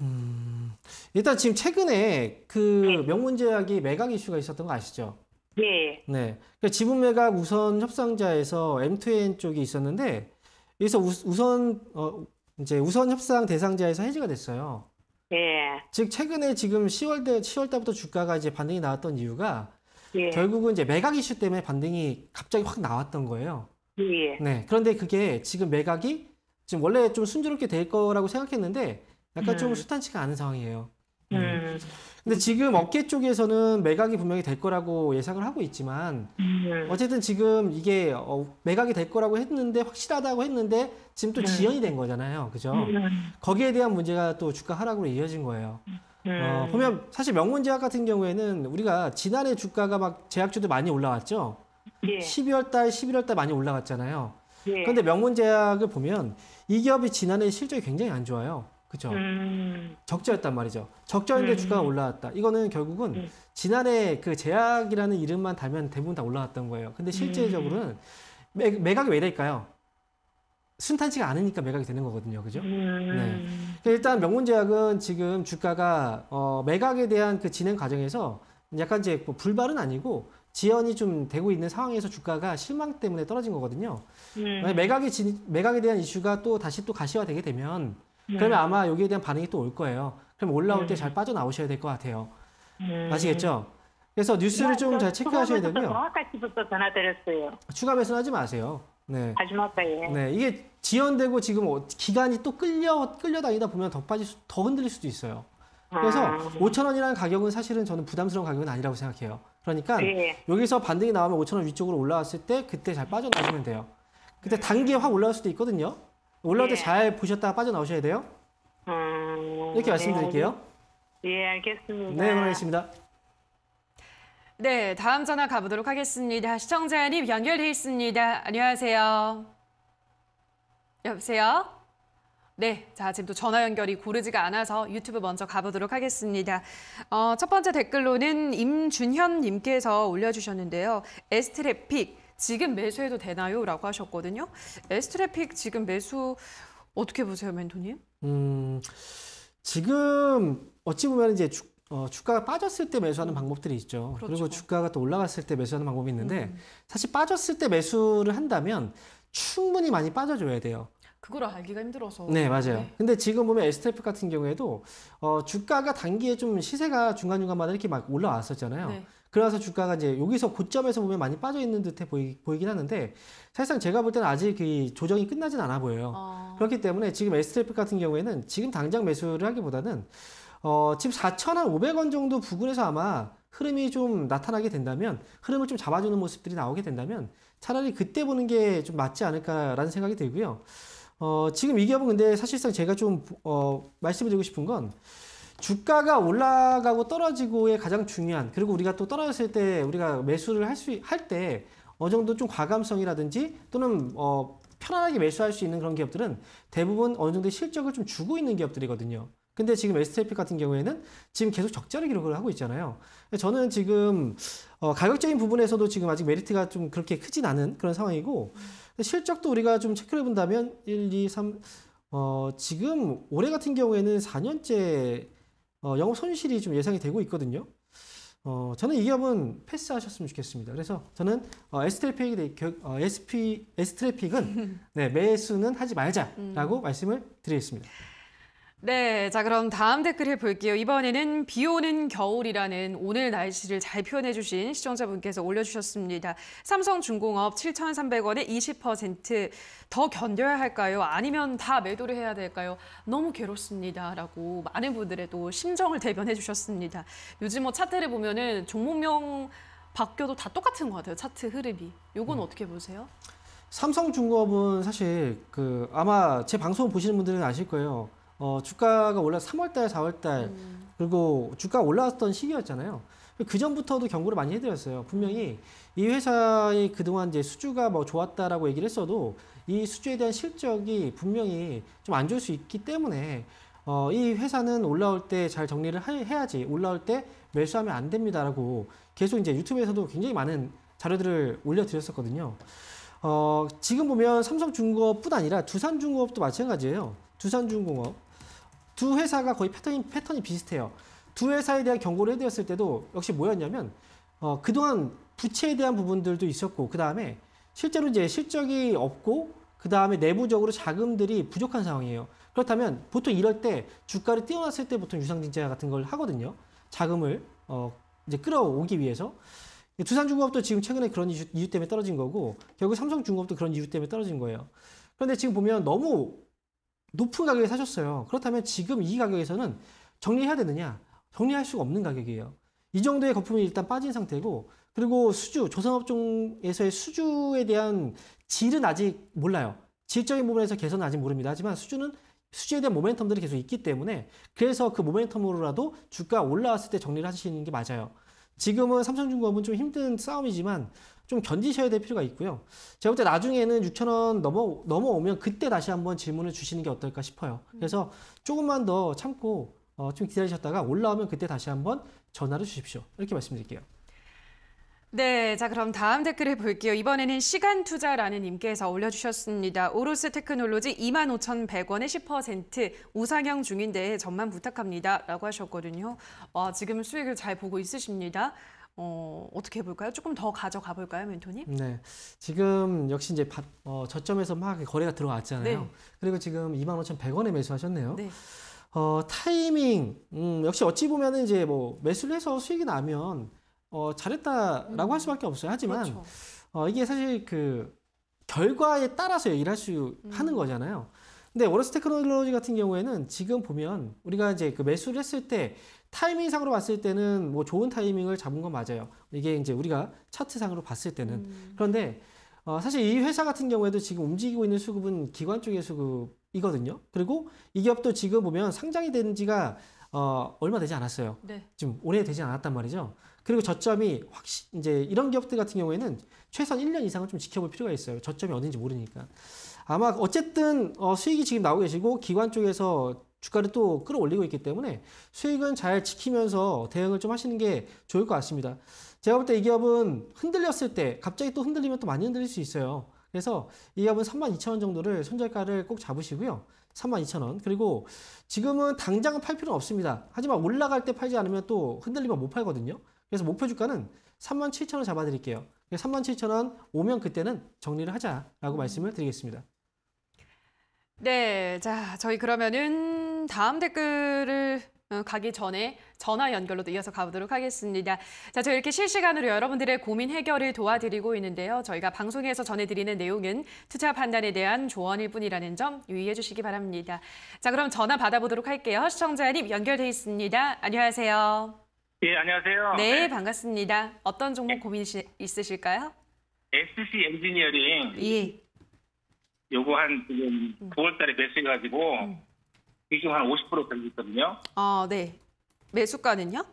음... 일단 지금 최근에 그 예. 명문제약이 매각 이슈가 있었던 거 아시죠? 네. 네. 지분 매각 우선 협상자에서 엠 투 엔 쪽이 있었는데 여기서 우, 우선 어, 이제 우선 협상 대상자에서 해지가 됐어요. 네. 즉 최근에 지금 시월 대 시월 달부터 주가가 이제 반등이 나왔던 이유가 네. 결국은 이제 매각 이슈 때문에 반등이 갑자기 확 나왔던 거예요. 네. 네. 그런데 그게 지금 매각이 지금 원래 좀 순조롭게 될 거라고 생각했는데 약간 음. 좀 순탄치가 않은 상황이에요. 음. 음. 근데 지금 업계 쪽에서는 매각이 분명히 될 거라고 예상을 하고 있지만 음. 어쨌든 지금 이게 어, 매각이 될 거라고 했는데 확실하다고 했는데 지금 또 음. 지연이 된 거잖아요. 그죠? 음. 거기에 대한 문제가 또 주가 하락으로 이어진 거예요. 음. 어, 보면 사실 명문제약 같은 경우에는 우리가 지난해 주가가 막 제약주도 많이 올라왔죠? 예. 십이월 달, 십일월 달 많이 올라갔잖아요. 예. 그런데 명문제약을 보면 이 기업이 지난해 실적이 굉장히 안 좋아요. 그죠? 음. 적자였단 말이죠. 적자인데 음. 주가가 올라왔다. 이거는 결국은 음. 지난해 그 제약이라는 이름만 달면 대부분 다 올라왔던 거예요. 근데 실제적으로는 매, 매각이 왜 될까요? 순탄치가 않으니까 매각이 되는 거거든요. 그죠? 음. 네. 일단 명문제약은 지금 주가가 어, 매각에 대한 그 진행 과정에서 약간 이제 뭐 불발은 아니고 지연이 좀 되고 있는 상황에서 주가가 실망 때문에 떨어진 거거든요. 음. 매각이 진, 매각에 대한 이슈가 또 다시 또 가시화되게 되면 그러면 음. 아마 여기에 대한 반응이 또 올 거예요. 그럼 올라올 음. 때 잘 빠져나오셔야 될 것 같아요. 음. 아시겠죠? 그래서 뉴스를 좀 잘 체크하셔야 되고요. 정확하시부터 전화드렸어요. 추가 매수는 하지 마세요. 네. 하지 마세요. 네, 이게 지연되고 지금 기간이 또 끌려, 끌려다니다 보면 더 빠질 수, 더 흔들릴 수도 있어요. 그래서 아. 오천 원이라는 가격은 사실은 저는 부담스러운 가격은 아니라고 생각해요. 그러니까 네. 여기서 반등이 나오면 오천 원 위쪽으로 올라왔을 때 그때 잘 빠져나오시면 돼요. 그때 단기에 확 올라올 수도 있거든요. 올라올 때 잘 예. 보셨다가 빠져나오셔야 돼요. 음, 이렇게 말씀드릴게요. 네, 예, 알겠습니다. 네, 고맙습니다. 네, 다음 전화 가보도록 하겠습니다. 시청자님 연결돼 있습니다. 안녕하세요. 여보세요? 네, 자 지금 또 전화 연결이 고르지가 않아서 유튜브 먼저 가보도록 하겠습니다. 어, 첫 번째 댓글로는 임준현님께서 올려주셨는데요. 에스트래픽. 지금 매수해도 되나요? 라고 하셨거든요. 에스트래픽 지금 매수 어떻게 보세요, 멘토님? 음, 지금 어찌 보면 이제 주, 어, 주가가 빠졌을 때 매수하는 음. 방법들이 있죠. 그렇죠. 그리고 주가가 또 올라갔을 때 매수하는 방법이 있는데 음. 사실 빠졌을 때 매수를 한다면 충분히 많이 빠져줘야 돼요. 그걸 알기가 힘들어서. 네, 맞아요. 네. 근데 지금 보면 에스트래픽 같은 경우에도 어, 주가가 단기에 좀 시세가 중간중간마다 이렇게 막 올라왔었잖아요. 네. 그래서 주가가 이제 여기서 고점에서 보면 많이 빠져있는 듯해 보이, 보이긴 하는데 사실상 제가 볼 때는 아직 이 조정이 끝나진 않아 보여요. 아... 그렇기 때문에 지금 에스트래픽 같은 경우에는 지금 당장 매수를 하기보다는 어, 지금 사천 오백 원 정도 부근에서 아마 흐름이 좀 나타나게 된다면, 흐름을 좀 잡아주는 모습들이 나오게 된다면 차라리 그때 보는 게 좀 맞지 않을까라는 생각이 들고요. 어, 지금 이 기업은 근데 사실상 제가 좀 어, 말씀을 드리고 싶은 건 주가가 올라가고 떨어지고의 가장 중요한, 그리고 우리가 또 떨어졌을 때 우리가 매수를 할 수, 할 때 어느 정도 좀 과감성이라든지 또는 어, 편안하게 매수할 수 있는 그런 기업들은 대부분 어느 정도 실적을 좀 주고 있는 기업들이거든요. 근데 지금 에스트래픽 같은 경우에는 지금 계속 적자를 기록을 하고 있잖아요. 저는 지금 어, 가격적인 부분에서도 지금 아직 메리트가 좀 그렇게 크진 않은 그런 상황이고, 실적도 우리가 좀 체크를 해본다면 일, 이, 삼 어, 지금 올해 같은 경우에는 사 년째 어, 영업 손실이 좀 예상이 되고 있거든요. 어, 저는 이 기업은 패스하셨으면 좋겠습니다. 그래서 저는 어, 에스트래픽, 어, 에스피, 에스트래픽은 네, 매수는 하지 말자라고 음. 말씀을 드리겠습니다. 네, 자 그럼 다음 댓글을 볼게요. 이번에는 비 오는 겨울이라는 오늘 날씨를 잘 표현해 주신 시청자분께서 올려주셨습니다. 삼성중공업 칠천삼백 원에 이십 퍼센트 더 견뎌야 할까요? 아니면 다 매도를 해야 될까요? 너무 괴롭습니다. 라고 많은 분들의 또 심정을 대변해 주셨습니다. 요즘 뭐 차트를 보면은 종목명 바뀌어도 다 똑같은 것 같아요. 차트 흐름이. 요건 음. 어떻게 보세요? 삼성중공업은 사실 그 아마 제 방송 보시는 분들은 아실 거예요. 어, 주가가 올라 삼월 달, 사월 달 음. 그리고 주가가 올라왔던 시기였잖아요. 그 전부터도 경고를 많이 해드렸어요. 분명히 이 회사의 그동안 이제 수주가 뭐 좋았다라고 얘기를 했어도 이 수주에 대한 실적이 분명히 좀 안 좋을 수 있기 때문에 어, 이 회사는 올라올 때 잘 정리를 하, 해야지 올라올 때 매수하면 안 됩니다라고 계속 이제 유튜브에서도 굉장히 많은 자료들을 올려드렸었거든요. 어, 지금 보면 삼성중공업뿐 아니라 두산중공업도 마찬가지예요. 두산중공업 두 회사가 거의 패턴이, 패턴이 비슷해요. 두 회사에 대한 경고를 해드렸을 때도 역시 뭐였냐면 어, 그동안 부채에 대한 부분들도 있었고 그 다음에 실제로 이제 실적이 없고 그 다음에 내부적으로 자금들이 부족한 상황이에요. 그렇다면 보통 이럴 때 주가를 띄워놨을 때 보통 유상증자 같은 걸 하거든요. 자금을 어, 이제 끌어오기 위해서. 두산중공업도 지금 최근에 그런 이유, 이유 때문에 떨어진 거고 결국 삼성중공업도 그런 이유 때문에 떨어진 거예요. 그런데 지금 보면 너무 높은 가격에 사셨어요. 그렇다면 지금 이 가격에서는 정리해야 되느냐? 정리할 수가 없는 가격이에요. 이 정도의 거품이 일단 빠진 상태고, 그리고 수주, 조선업종에서의 수주에 대한 질은 아직 몰라요. 질적인 부분에서 개선은 아직 모릅니다. 하지만 수주는 수주에 대한 모멘텀들이 계속 있기 때문에 그래서 그 모멘텀으로라도 주가 올라왔을 때 정리를 하시는 게 맞아요. 지금은 삼성중공업은 좀 힘든 싸움이지만 좀 견디셔야 될 필요가 있고요. 제가 볼 때 나중에는 육천 원 넘어, 넘어오면 그때 다시 한번 질문을 주시는 게 어떨까 싶어요. 그래서 조금만 더 참고 어, 좀 기다리셨다가 올라오면 그때 다시 한번 전화를 주십시오. 이렇게 말씀드릴게요. 네, 자 그럼 다음 댓글을 볼게요. 이번에는 시간투자라는 님께서 올려주셨습니다. 오로스테크놀로지 이만 오천백 원에 십 퍼센트 우상향 중인데 전만 부탁합니다. 라고 하셨거든요. 와, 지금 수익을 잘 보고 있으십니다. 어, 어떻게 해볼까요? 조금 더 가져가 볼까요, 멘토님? 네, 지금 역시 이제 바, 어, 저점에서 막 거래가 들어왔잖아요. 네. 그리고 지금 이만 오천백 원에 매수하셨네요. 네. 어, 타이밍, 음, 역시 어찌 보면은 이제 뭐 매수를 해서 수익이 나면 어, 잘했다라고 음. 할 수밖에 없어요. 하지만 그렇죠. 어, 이게 사실 그 결과에 따라서 얘기를 할 수 음. 하는 거잖아요. 근데 오로스테크놀로지 같은 경우에는 지금 보면 우리가 이제 그 매수를 했을 때 타이밍상으로 봤을 때는 뭐 좋은 타이밍을 잡은 건 맞아요. 이게 이제 우리가 차트상으로 봤을 때는. 음. 그런데 어, 사실 이 회사 같은 경우에도 지금 움직이고 있는 수급은 기관 쪽의 수급이거든요. 그리고 이 기업도 지금 보면 상장이 된 지가 어, 얼마 되지 않았어요. 네. 지금 오래 되지 않았단 말이죠. 그리고 저점이 확실 이제 이런 기업들 같은 경우에는 최소한 일 년 이상은 좀 지켜볼 필요가 있어요. 저점이 어딘지 모르니까. 아마 어쨌든 어, 수익이 지금 나오고 계시고 기관 쪽에서 주가를 또 끌어올리고 있기 때문에 수익은 잘 지키면서 대응을 좀 하시는 게 좋을 것 같습니다. 제가 볼 때 이 기업은 흔들렸을 때 갑자기 또 흔들리면 또 많이 흔들릴 수 있어요. 그래서 이 기업은 삼만 이천 원 정도를 손절가를 꼭 잡으시고요. 삼만 이천 원. 그리고 지금은 당장은 팔 필요는 없습니다. 하지만 올라갈 때 팔지 않으면 또 흔들리면 못 팔거든요. 그래서 목표 주가는 삼만 칠천 원 잡아드릴게요. 삼만 칠천 원 오면 그때는 정리를 하자라고 말씀을 드리겠습니다. 네, 자 저희 그러면은 다음 댓글을 가기 전에 전화 연결로도 이어서 가보도록 하겠습니다. 자, 저희 이렇게 실시간으로 여러분들의 고민 해결을 도와드리고 있는데요. 저희가 방송에서 전해드리는 내용은 투자 판단에 대한 조언일 뿐이라는 점 유의해 주시기 바랍니다. 자, 그럼 전화 받아보도록 할게요. 시청자님 연결돼 있습니다. 안녕하세요. 예, 안녕하세요. 네, 네. 반갑습니다. 어떤 종목 고민 있으실까요? 에쓰씨엔지니어링. 예. 요거 한 지금 구월 달에 매수해가지고 음. 지금 한 오십 퍼센트 정도 있거든요. 아, 네. 매수가는요?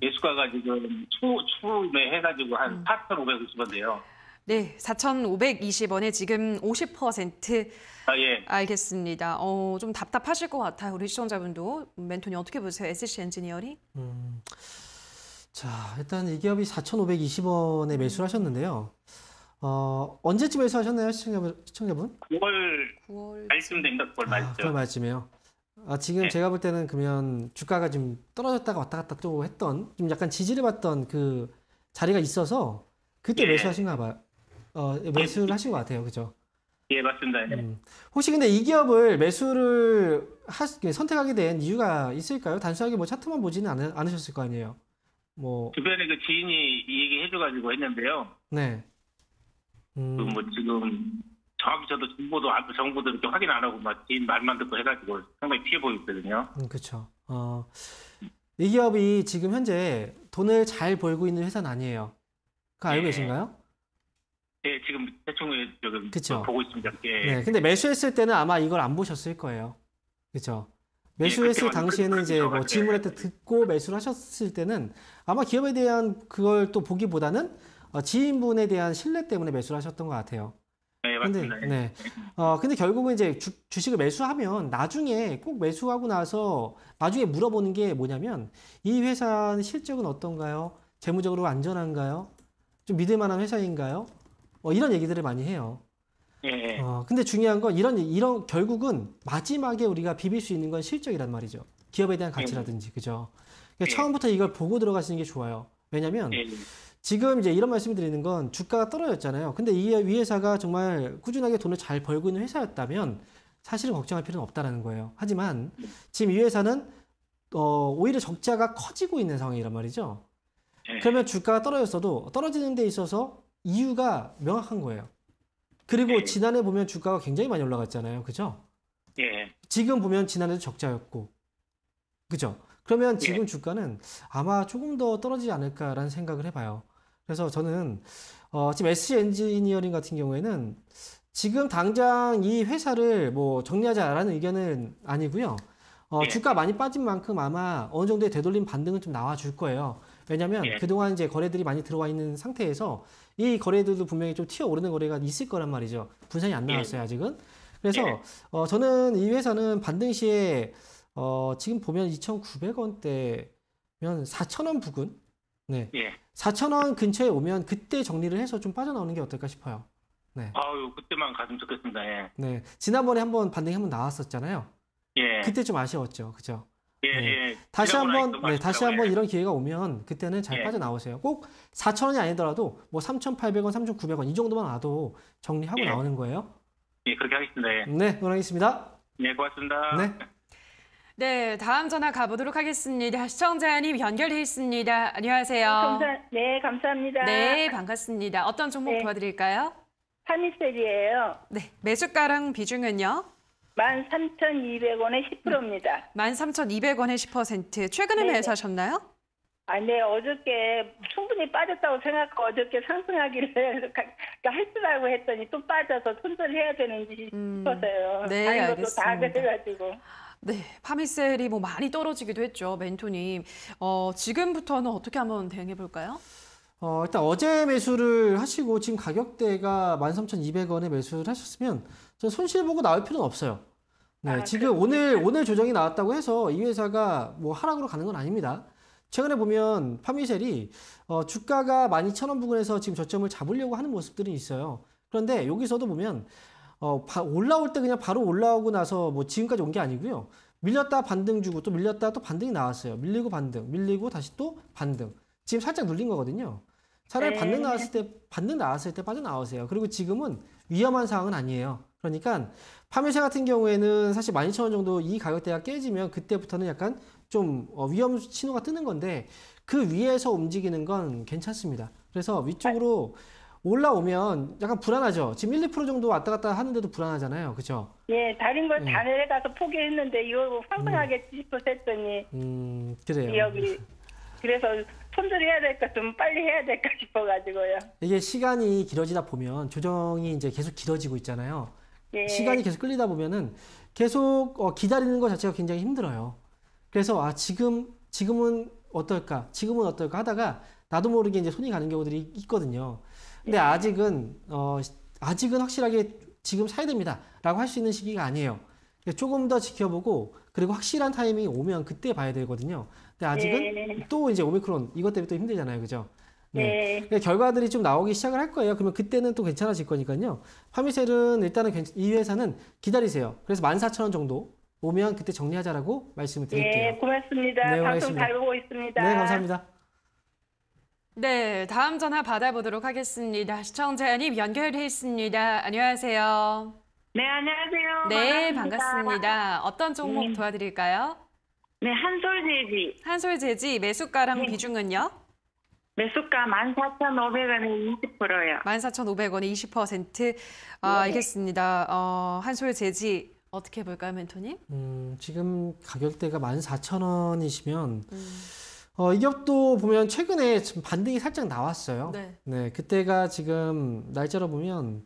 매수가가 지금 초, 초에 해가지고 한 음. 사천오백오십 원대요. 네, 사천오백이십 원에 지금 오십 퍼센트. 아, 예. 알겠습니다. 어, 좀 답답하실 것 같아요. 우리 시청자분도. 멘토님 어떻게 보세요? 에쓰씨 엔지니어링? 음, 자, 일단 이 기업이 사천오백이십 원에 매수를 하셨는데요. 어, 언제쯤 매수하셨나요, 시청자분? 시청자분? 구월 말쯤 됩니다. 구월 말쯤. 구월 말쯤이에요. 아, 지금 네. 제가 볼 때는 그러면 주가가 좀 떨어졌다가 왔다 갔다 좀 했던, 좀 약간 지지를 받던 그 자리가 있어서 그때 예. 매수하신가 봐요. 어, 매수를 예. 하신 것 같아요, 그죠? 예, 맞습니다. 예. 음. 혹시 근데 이 기업을 매수를 하, 선택하게 된 이유가 있을까요? 단순하게 뭐 차트만 보지는 않, 않으셨을 거 아니에요? 뭐 주변에 그 지인이 이 얘기 해줘가지고 했는데요. 네. 음. 그 뭐 지금 정확히 저도 정보도 정보도 이렇게 확인 안 하고 막 지인 말만 듣고 해가지고 상당히 피해 보고 있거든요. 음, 그렇죠. 어, 이 기업이 지금 현재 돈을 잘 벌고 있는 회사는 아니에요. 그거 알고 예. 계신가요? 예, 지금 대충 지금 그쵸? 보고 있습니다. 예. 네, 근데 매수했을 때는 아마 이걸 안 보셨을 거예요. 그렇죠. 매수했을 예, 당시에는 그, 이제 그, 뭐 예. 질문할 때 듣고 매수를 하셨을 때는 아마 기업에 대한 그걸 또 보기보다는 지인분에 대한 신뢰 때문에 매수를 하셨던 것 같아요. 네, 맞습니다. 근데, 네. 어, 근데 결국은 이제 주, 주식을 매수하면 나중에 꼭 매수하고 나서 나중에 물어보는 게 뭐냐면 이 회사의 실적은 어떤가요? 재무적으로 안전한가요? 좀 믿을 만한 회사인가요? 어, 이런 얘기들을 많이 해요. 예. 어, 근데 중요한 건 이런, 이런 결국은 마지막에 우리가 비빌 수 있는 건 실적이란 말이죠. 기업에 대한 가치라든지, 예. 그죠? 그러니까 예. 처음부터 이걸 보고 들어가시는 게 좋아요. 왜냐면, 예. 지금 이제 이런 말씀을 드리는 건 주가가 떨어졌잖아요. 근데 이, 이 회사가 정말 꾸준하게 돈을 잘 벌고 있는 회사였다면 사실은 걱정할 필요는 없다는 거예요. 하지만 지금 이 회사는 어, 오히려 적자가 커지고 있는 상황이란 말이죠. 예. 그러면 주가가 떨어졌어도 떨어지는 데 있어서 이유가 명확한 거예요. 그리고 예. 지난해 보면 주가가 굉장히 많이 올라갔잖아요. 그죠? 예. 지금 보면 지난해도 적자였고. 그죠? 그러면 지금 예. 주가는 아마 조금 더 떨어지지 않을까라는 생각을 해봐요. 그래서 저는 어, 지금 에쓰씨 엔지니어링 같은 경우에는 지금 당장 이 회사를 뭐 정리하자라는 의견은 아니고요. 어, 예. 주가 많이 빠진 만큼 아마 어느 정도의 되돌림 반등은 좀 나와줄 거예요. 왜냐면 예. 그동안 이제 거래들이 많이 들어와 있는 상태에서 이 거래들도 분명히 좀 튀어오르는 거래가 있을 거란 말이죠. 분산이 안 나왔어요, 예. 아직은. 그래서 예. 어, 저는 이 회사는 반등 시에 어, 지금 보면 이천구백 원대면 사천 원 부근? 네. 예. 사천 원 근처에 오면 그때 정리를 해서 좀 빠져나오는 게 어떨까 싶어요. 네. 아유, 그때만 가면 좋겠습니다. 예. 네. 지난번에 한번 반등이 한번 나왔었잖아요. 예. 그때 좀 아쉬웠죠. 그죠? 예, 네. 예. 다시 한번 네, 다시 한번 이런 기회가 오면 그때는 잘 예. 빠져나오세요. 꼭 사천 원이 아니더라도 뭐 삼천팔백 원, 삼천구백 원 이 정도만 와도 정리하고 예. 나오는 거예요. 예, 그렇게 하겠습니다. 예. 네, 응원하겠습니다. 네, 고맙습니다. 네. 네, 다음 전화 가보도록 하겠습니다. 시청자님 연결돼 있습니다. 안녕하세요. 감사, 네, 감사합니다. 네, 반갑습니다. 어떤 종목 네. 도와드릴까요? 파미셀이에요. 네, 매수가랑 비중은요? 만 삼천이백 원에 십 퍼센트입니다. 만 삼천이백 원에 십 퍼센트. 최근에 매수하셨나요? 아, 네, 어저께 충분히 빠졌다고 생각하고 어저께 상승하기를 할 줄 알고 했더니 또 빠져서 손절해야 되는지 음, 싶어서요. 네, 아니, 알겠습니다. 다 그래가지고. 네, 파미셀이 뭐 많이 떨어지기도 했죠, 멘토님. 어, 지금부터는 어떻게 한번 대응해 볼까요? 어, 일단 어제 매수를 하시고 지금 가격대가 만 삼천이백 원에 매수를 하셨으면 전 손실 보고 나올 필요는 없어요. 네, 아, 지금 오늘 오늘 조정이 나왔다고 해서 이 회사가 뭐 하락으로 가는 건 아닙니다. 최근에 보면 파미셀이 어, 주가가 만 이천 원 부근에서 지금 저점을 잡으려고 하는 모습들이 있어요. 그런데 여기서도 보면 어, 바, 올라올 때 그냥 바로 올라오고 나서 뭐 지금까지 온 게 아니고요. 밀렸다 반등 주고 또 밀렸다 또 반등이 나왔어요. 밀리고 반등, 밀리고 다시 또 반등. 지금 살짝 눌린 거거든요. 차라리 네. 반등 나왔을 때, 반등 나왔을 때 빠져나오세요. 그리고 지금은 위험한 상황은 아니에요. 그러니까 파미셀 같은 경우에는 사실 만 이천 원 정도 이 가격대가 깨지면 그때부터는 약간 좀 위험 신호가 뜨는 건데 그 위에서 움직이는 건 괜찮습니다. 그래서 위쪽으로 올라오면 약간 불안하죠. 지금 일, 이 퍼센트 정도 왔다 갔다 하는데도 불안하잖아요. 그죠? 예, 다른 걸 다 음. 내려가서 포기했는데 이거 황당하게 뒤집어서 했더니 음, 그래요. 여기 그래서 손절해야 될까 좀 빨리 해야 될까 싶어가지고요. 이게 시간이 길어지다 보면 조정이 이제 계속 길어지고 있잖아요. 예. 시간이 계속 끌리다 보면은 계속 어, 기다리는 것 자체가 굉장히 힘들어요. 그래서 아 지금 지금은 어떨까, 지금은 어떨까 하다가 나도 모르게 이제 손이 가는 경우들이 있거든요. 근데 예. 아직은 어, 아직은 확실하게 지금 사야 됩니다라고 할 수 있는 시기가 아니에요. 조금 더 지켜보고 그리고 확실한 타이밍이 오면 그때 봐야 되거든요. 근데 아직은 네. 또 이제 오미크론 이것 때문에 또 힘들잖아요, 그죠? 네. 네. 결과들이 좀 나오기 시작을 할 거예요. 그러면 그때는 또 괜찮아질 거니까요. 파미셀은 일단은 괜찮, 이 회사는 기다리세요. 그래서 만 사천 원 정도 오면 그때 정리하자라고 말씀을 드릴게요. 네, 고맙습니다. 네, 방송 잘 보고 있습니다. 네, 감사합니다. 네, 다음 전화 받아보도록 하겠습니다. 시청자님 연결돼 있습니다. 안녕하세요. 네, 안녕하세요. 네, 반갑습니다. 반갑습니다. 어떤 종목 도와드릴까요? 네, 한솔제지. 한솔제지 매수가랑 네. 비중은요? 매수가 만 사천 오백 원에 이십 퍼센트요. 만 사천 오백 원에 이십 퍼센트. 네. 아, 알겠습니다. 어, 한솔제지 어떻게 볼까요, 멘토님? 음, 지금 가격대가 만 사천 원이시면 음. 어, 이 기업도 보면 최근에 반등이 살짝 나왔어요. 네. 네, 그때가 지금 날짜로 보면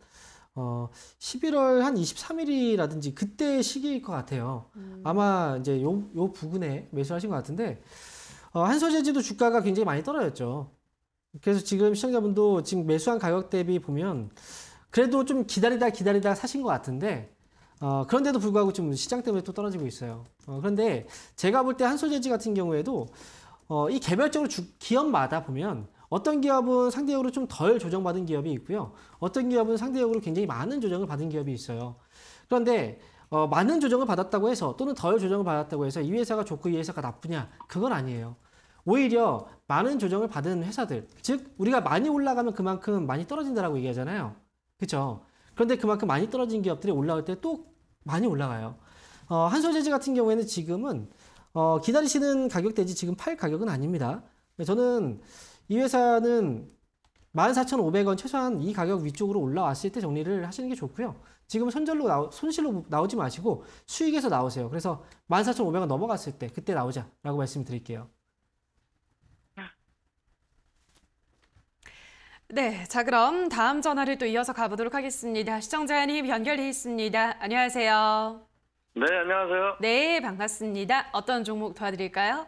어, 십일월 한 이십삼 일이라든지 그때 시기일 것 같아요. 음. 아마 이제 요, 요 부근에 매수하신 것 같은데, 어, 한솔제지도 주가가 굉장히 많이 떨어졌죠. 그래서 지금 시청자분도 지금 매수한 가격 대비 보면 그래도 좀 기다리다 기다리다 사신 것 같은데, 어, 그런데도 불구하고 지금 시장 때문에 또 떨어지고 있어요. 어, 그런데 제가 볼 때 한솔제지 같은 경우에도, 어, 이 개별적으로 주, 기업마다 보면 어떤 기업은 상대적으로 좀 덜 조정받은 기업이 있고요. 어떤 기업은 상대적으로 굉장히 많은 조정을 받은 기업이 있어요. 그런데 어, 많은 조정을 받았다고 해서 또는 덜 조정을 받았다고 해서 이 회사가 좋고 이 회사가 나쁘냐? 그건 아니에요. 오히려 많은 조정을 받은 회사들, 즉 우리가 많이 올라가면 그만큼 많이 떨어진다라고 얘기하잖아요. 그렇죠? 그런데 그만큼 많이 떨어진 기업들이 올라올 때 또 많이 올라가요. 어, 한솔제지 같은 경우에는 지금은 어, 기다리시는 가격대지 지금 팔 가격은 아닙니다. 저는 이 회사는 만 사천 오백 원 최소한 이 가격 위쪽으로 올라왔을 때 정리를 하시는 게 좋고요. 지금 손절로 나오, 손실로 나오지 마시고 수익에서 나오세요. 그래서 만 사천 오백 원 넘어갔을 때 그때 나오자라고 말씀드릴게요. 네, 자 그럼 다음 전화를 또 이어서 가보도록 하겠습니다. 시청자님 연결돼 있습니다. 안녕하세요. 네, 안녕하세요. 네, 반갑습니다. 어떤 종목 도와드릴까요?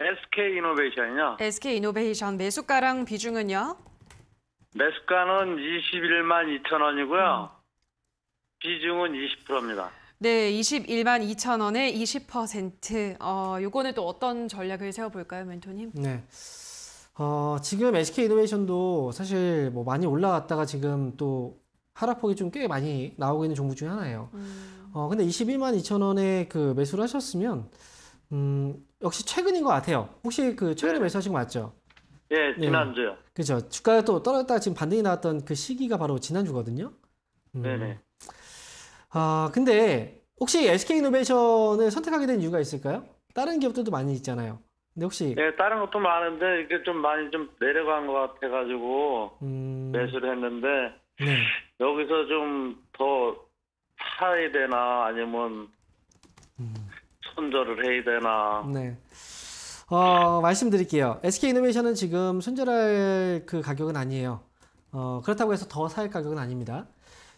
에스케이이노베이션이요. 에스케이이노베이션 매수가랑 비중은요? 매수가는 이십일만 이천 원이고요. 음. 비중은 이십 퍼센트입니다. 네, 이십일만 이천 원에 이십 퍼센트. 어, 요거는 또 어떤 전략을 세워볼까요, 멘토님? 네. 어, 지금 에스케이이노베이션도 사실 뭐 많이 올라갔다가 지금 또 하락폭이 좀 꽤 많이 나오고 있는 종목 중에 하나예요. 음. 어, 근데 이십이만 이천 원에 그 매수를 하셨으면 음, 역시 최근인 것 같아요. 혹시 그 최근에 네. 매수하신 거 맞죠? 예, 지난주요. 예. 그죠. 주가가 또 떨어졌다가 지금 반등이 나왔던 그 시기가 바로 지난주거든요. 음. 네네. 아, 근데 혹시 에스케이이노베이션을 선택하게 된 이유가 있을까요? 다른 기업들도 많이 있잖아요. 근데 혹시. 예, 다른 것도 많은데 이게 좀 많이 좀 내려간 것 같아가지고 음... 매수를 했는데 네. 여기서 좀 더 사야 되나 아니면 음... 손절을 해야 되나. 네. 어, 말씀드릴게요. 에스케이이노베이션은 지금 손절할 그 가격은 아니에요. 어, 그렇다고 해서 더 살 가격은 아닙니다.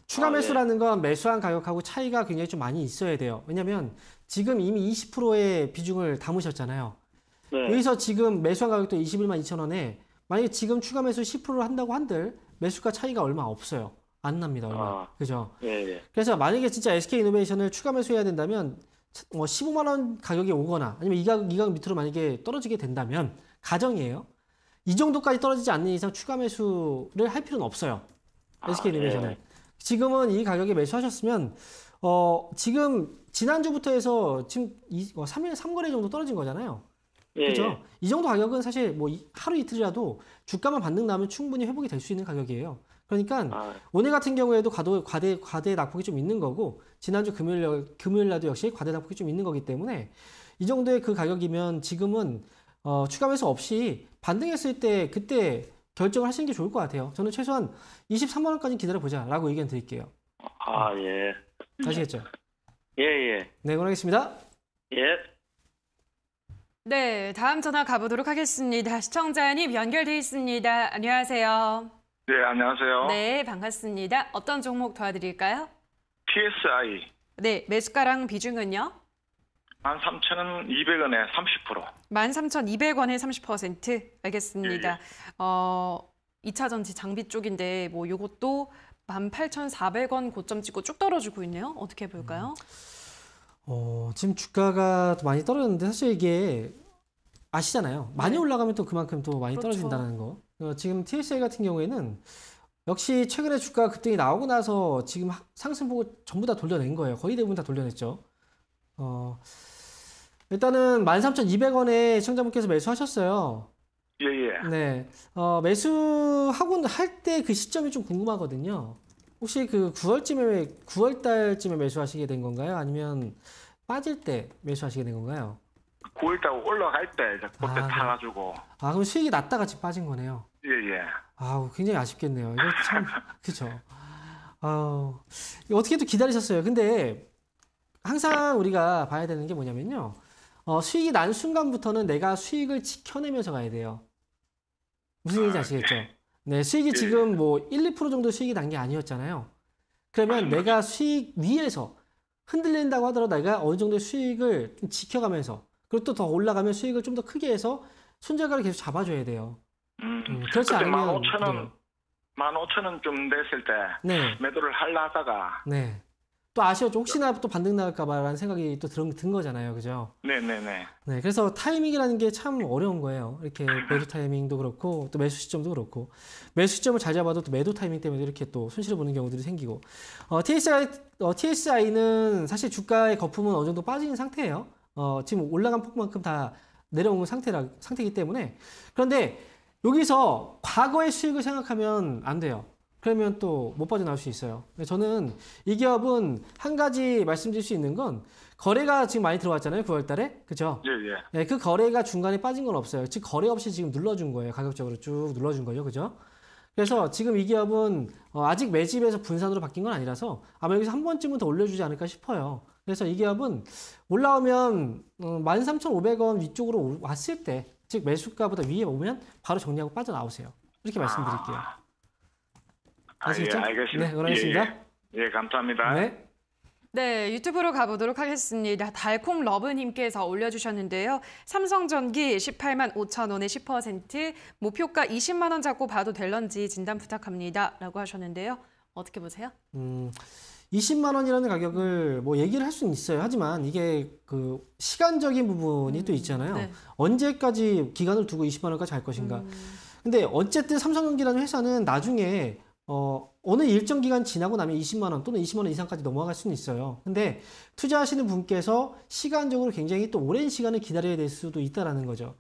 추가 아, 매수라는 건 매수한 가격하고 차이가 굉장히 좀 많이 있어야 돼요. 왜냐면 지금 이미 이십 퍼센트의 비중을 담으셨잖아요. 네. 여기서 지금 매수한 가격도 이십일만 이천 원에 만약에 지금 추가 매수 십 퍼센트를 한다고 한들 매수가 차이가 얼마 없어요. 안 납니다. 얼마. 아, 그죠? 예, 예. 그래서 만약에 진짜 에스케이이노베이션을 추가 매수해야 된다면 어, 십오만 원 가격이 오거나 아니면 이 가격, 이 가격 밑으로 만약에 떨어지게 된다면 가정이에요. 이 정도까지 떨어지지 않는 이상 추가 매수를 할 필요는 없어요. 에스케이이노베이션은. 아, 네. 지금은 이 가격에 매수하셨으면 어, 지금 지난주부터 해서 지금 이, 어, 삼 일 삼 거래 정도 떨어진 거잖아요. 예, 그렇죠? 예. 이 정도 가격은 사실 뭐 이, 하루 이틀이라도 주가만 반등나면 충분히 회복이 될 수 있는 가격이에요. 그러니까 아, 오늘 같은 경우에도 과도, 과대, 과대 낙폭이 좀 있는 거고 지난주 금요일, 금요일 날도 역시 과대 낙폭이 좀 있는 거기 때문에 이 정도의 그 가격이면 지금은 어, 추가 매수 없이 반등했을 때 그때 결정을 하시는 게 좋을 것 같아요. 저는 최소한 이십삼만 원까지 기다려보자라고 의견 드릴게요. 아, 예. 아시겠죠? 예, 예. 네, 고맙겠습니다. 예. 네, 다음 전화 가보도록 하겠습니다. 시청자님 연결돼 있습니다. 안녕하세요. 네, 안녕하세요. 네, 반갑습니다. 어떤 종목 도와드릴까요? 티에스아이. 네, 매수가랑 비중은요? 만 삼천이백 원에 삼십 퍼센트. 만 삼천이백 원에 삼십 퍼센트. 알겠습니다. 예, 예. 어, 이차전지 장비 쪽인데 뭐 요것도 만 팔천사백 원 고점 찍고 쭉 떨어지고 있네요. 어떻게 볼까요? 음. 어, 지금 주가가 많이 떨어졌는데 사실 이게 아시잖아요. 많이 네. 올라가면 또 그만큼 또 많이 그렇죠. 떨어진다는 거. 어, 지금 티에스아이 같은 경우에는 역시 최근에 주가 급등이 나오고 나서 지금 상승폭을 전부 다 돌려낸 거예요. 거의 대부분 다 돌려냈죠. 어, 일단은 만 삼천이백 원에 시청자분께서 매수하셨어요. 예예. 예. 네. 어, 매수하고 할 때 그 시점이 좀 궁금하거든요. 혹시 그 구월쯤에 구월 달쯤에 매수하시게 된 건가요? 아니면 빠질 때 매수하시게 된 건가요? 구월 달 올라갈 때 그때 아, 타가지고. 아, 그럼 수익이 났다 같이 빠진 거네요. 예예. 예. 아우, 굉장히 아쉽겠네요. 이거 참 그렇죠. 아, 어떻게 또 기다리셨어요? 근데 항상 우리가 봐야 되는 게 뭐냐면요. 어, 수익이 난 순간부터는 내가 수익을 지켜내면서 가야 돼요. 무슨 얘기인지 아시겠죠? 아, 예. 네, 수익이 지금 뭐 일, 이 퍼센트 정도 수익이 난 게 아니었잖아요. 그러면 내가 수익 위에서 흔들린다고 하더라도 내가 어느 정도의 수익을 좀 지켜가면서 그리고 또 더 올라가면 수익을 좀 더 크게 해서 손절가를 계속 잡아줘야 돼요. 음, 음, 그렇지 않으면 만 오천 원, 만 오천 원 좀 됐을 때 네. 매도를 하려 하다가 네. 또 아쉬웠죠. 혹시나 또 반등 나갈까 봐라는 생각이 또 든, 든 거잖아요. 그죠? 네네네. 네, 그래서 타이밍이라는 게 참 어려운 거예요. 이렇게 매수 타이밍도 그렇고 또 매수 시점도 그렇고 매수 시점을 잘 잡아도 또 매도 타이밍 때문에 이렇게 또 손실을 보는 경우들이 생기고 어, 티에스아이, 어, 티에스아이는 사실 주가의 거품은 어느 정도 빠진 상태예요. 어, 지금 올라간 폭만큼 다 내려온 상태라, 상태이기 때문에 그런데 여기서 과거의 수익을 생각하면 안 돼요. 그러면 또 못 빠져나올 수 있어요. 저는 이 기업은 한 가지 말씀드릴 수 있는 건 거래가 지금 많이 들어왔잖아요. 구월 달에. 그죠? 예, 예. 네, 그 거래가 중간에 빠진 건 없어요. 즉 거래 없이 지금 눌러준 거예요. 가격적으로 쭉 눌러준 거죠. 그죠? 그래서 지금 이 기업은 아직 매집에서 분산으로 바뀐 건 아니라서 아마 여기서 한 번쯤은 더 올려주지 않을까 싶어요. 그래서 이 기업은 올라오면 만 삼천오백 원 위쪽으로 왔을 때, 즉 매수가보다 위에 오면 바로 정리하고 빠져나오세요. 이렇게 말씀드릴게요. 아... 아시겠죠? 아, 예, 알겠습니다. 네, 고맙습니다. 예, 예. 예, 감사합니다. 네. 네, 유튜브로 가보도록 하겠습니다. 달콤러브님께서 올려주셨는데요. 삼성전기 십팔만 오천 원에 십 퍼센트, 목표가 이십만 원 잡고 봐도 될런지 진단 부탁합니다. 라고 하셨는데요. 어떻게 보세요? 음, 이십만 원이라는 가격을 뭐 얘기를 할 수는 있어요. 하지만 이게 그 시간적인 부분이 음, 또 있잖아요. 네. 언제까지 기간을 두고 이십만 원까지 갈 것인가. 음. 근데 어쨌든 삼성전기라는 회사는 나중에 어, 어느 일정 기간 지나고 나면 이십만 원 또는 이십만 원 이상까지 넘어갈 수는 있어요. 근데 투자하시는 분께서 시간적으로 굉장히 또 오랜 시간을 기다려야 될 수도 있다는 거죠.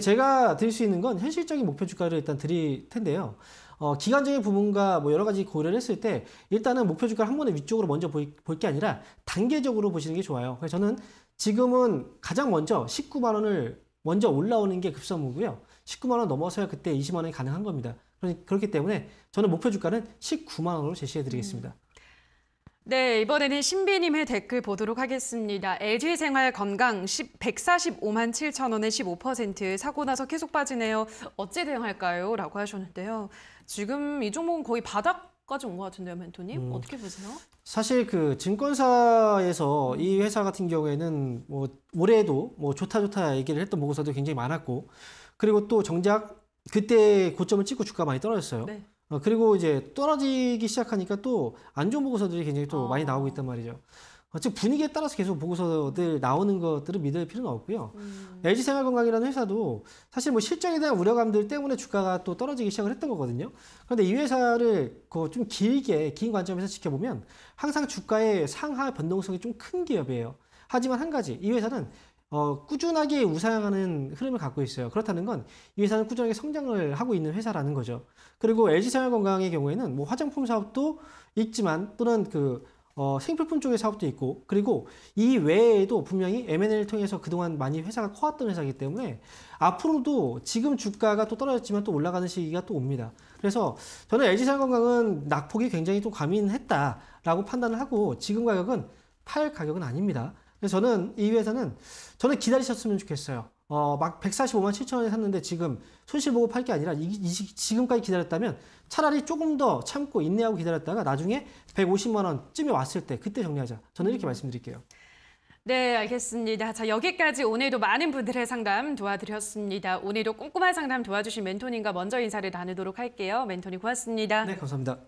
제가 드릴 수 있는 건 현실적인 목표 주가를 일단 드릴 텐데요. 어, 기간적인 부분과 뭐 여러 가지 고려를 했을 때 일단은 목표 주가를 한 번에 위쪽으로 먼저 볼 게 아니라 단계적으로 보시는 게 좋아요. 그래서 저는 지금은 가장 먼저 십구만 원을 먼저 올라오는 게 급선무고요. 십구만 원 넘어서야 그때 이십만 원이 가능한 겁니다. 그렇기 때문에 저는 목표 주가는 십구만 원으로 제시해드리겠습니다. 네, 이번에는 신비님의 댓글 보도록 하겠습니다. 엘지생활건강 백사십오만 칠천 원에 십오 퍼센트 사고 나서 계속 빠지네요. 어찌 대응할까요? 라고 하셨는데요. 지금 이 종목은 거의 바닥까지 온 것 같은데요, 멘토님. 음, 어떻게 보세요? 사실 그 증권사에서 이 회사 같은 경우에는 뭐 올해도 뭐 좋다 좋다 얘기를 했던 보고서도 굉장히 많았고 그리고 또 정작 그때 고점을 찍고 주가가 많이 떨어졌어요. 네. 어, 그리고 이제 떨어지기 시작하니까 또 안 좋은 보고서들이 굉장히 또 아... 많이 나오고 있단 말이죠. 즉 분위기에 따라서 계속 보고서들 나오는 것들을 믿을 필요는 없고요. 음. 엘지생활건강이라는 회사도 사실 뭐 실적에 대한 우려감들 때문에 주가가 또 떨어지기 시작을 했던 거거든요. 그런데 이 회사를 좀 길게 긴 관점에서 지켜보면 항상 주가의 상하 변동성이 좀 큰 기업이에요. 하지만 한 가지, 이 회사는 어, 꾸준하게 우상향하는 흐름을 갖고 있어요. 그렇다는 건 이 회사는 꾸준하게 성장을 하고 있는 회사라는 거죠. 그리고 엘지생활건강의 경우에는 뭐 화장품 사업도 있지만 또는 그 어, 생필품 쪽의 사업도 있고, 그리고 이 외에도 분명히 엠 앤 에를 통해서 그동안 많이 회사가 커왔던 회사이기 때문에 앞으로도 지금 주가가 또 떨어졌지만 또 올라가는 시기가 또 옵니다. 그래서 저는 엘지생활건강은 낙폭이 굉장히 좀 과민했다라고 판단을 하고 지금 가격은 팔 가격은 아닙니다. 그래서 저는 이 회사는 저는 기다리셨으면 좋겠어요. 어, 막 백사십오만 칠천 원에 샀는데 지금 손실 보고 팔 게 아니라 이, 이, 지금까지 기다렸다면 차라리 조금 더 참고 인내하고 기다렸다가 나중에 백오십만 원쯤에 왔을 때 그때 정리하자. 저는 이렇게 말씀드릴게요. 네, 알겠습니다. 자, 여기까지 오늘도 많은 분들의 상담 도와드렸습니다. 오늘도 꼼꼼한 상담 도와주신 멘토님과 먼저 인사를 나누도록 할게요. 멘토님 고맙습니다. 네, 감사합니다.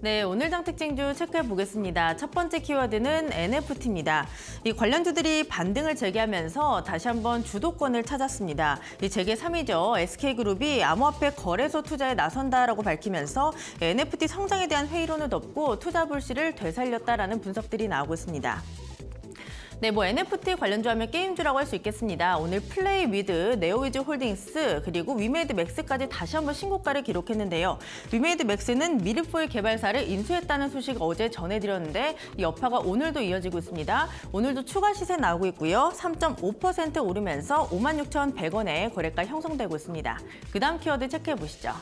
네, 오늘 장 특징주 체크해 보겠습니다. 첫 번째 키워드는 엔에프티입니다. 이 관련주들이 반등을 재개하면서 다시 한번 주도권을 찾았습니다. 이 재계 삼 위죠. 에스케이그룹이 암호화폐 거래소 투자에 나선다라고 밝히면서 엔에프티 성장에 대한 회의론을 덮고 투자 불씨를 되살렸다라는 분석들이 나오고 있습니다. 네, 뭐 엔에프티 관련주 하면 게임주라고 할 수 있겠습니다. 오늘 플레이 위드, 네오위즈 홀딩스, 그리고 위메이드 맥스까지 다시 한번 신고가를 기록했는데요. 위메이드 맥스는 미르포일 개발사를 인수했다는 소식 어제 전해드렸는데 이 여파가 오늘도 이어지고 있습니다. 오늘도 추가 시세 나오고 있고요. 삼 점 오 퍼센트 오르면서 오만 육천 백 원에 거래가 형성되고 있습니다. 그 다음 키워드 체크해 보시죠.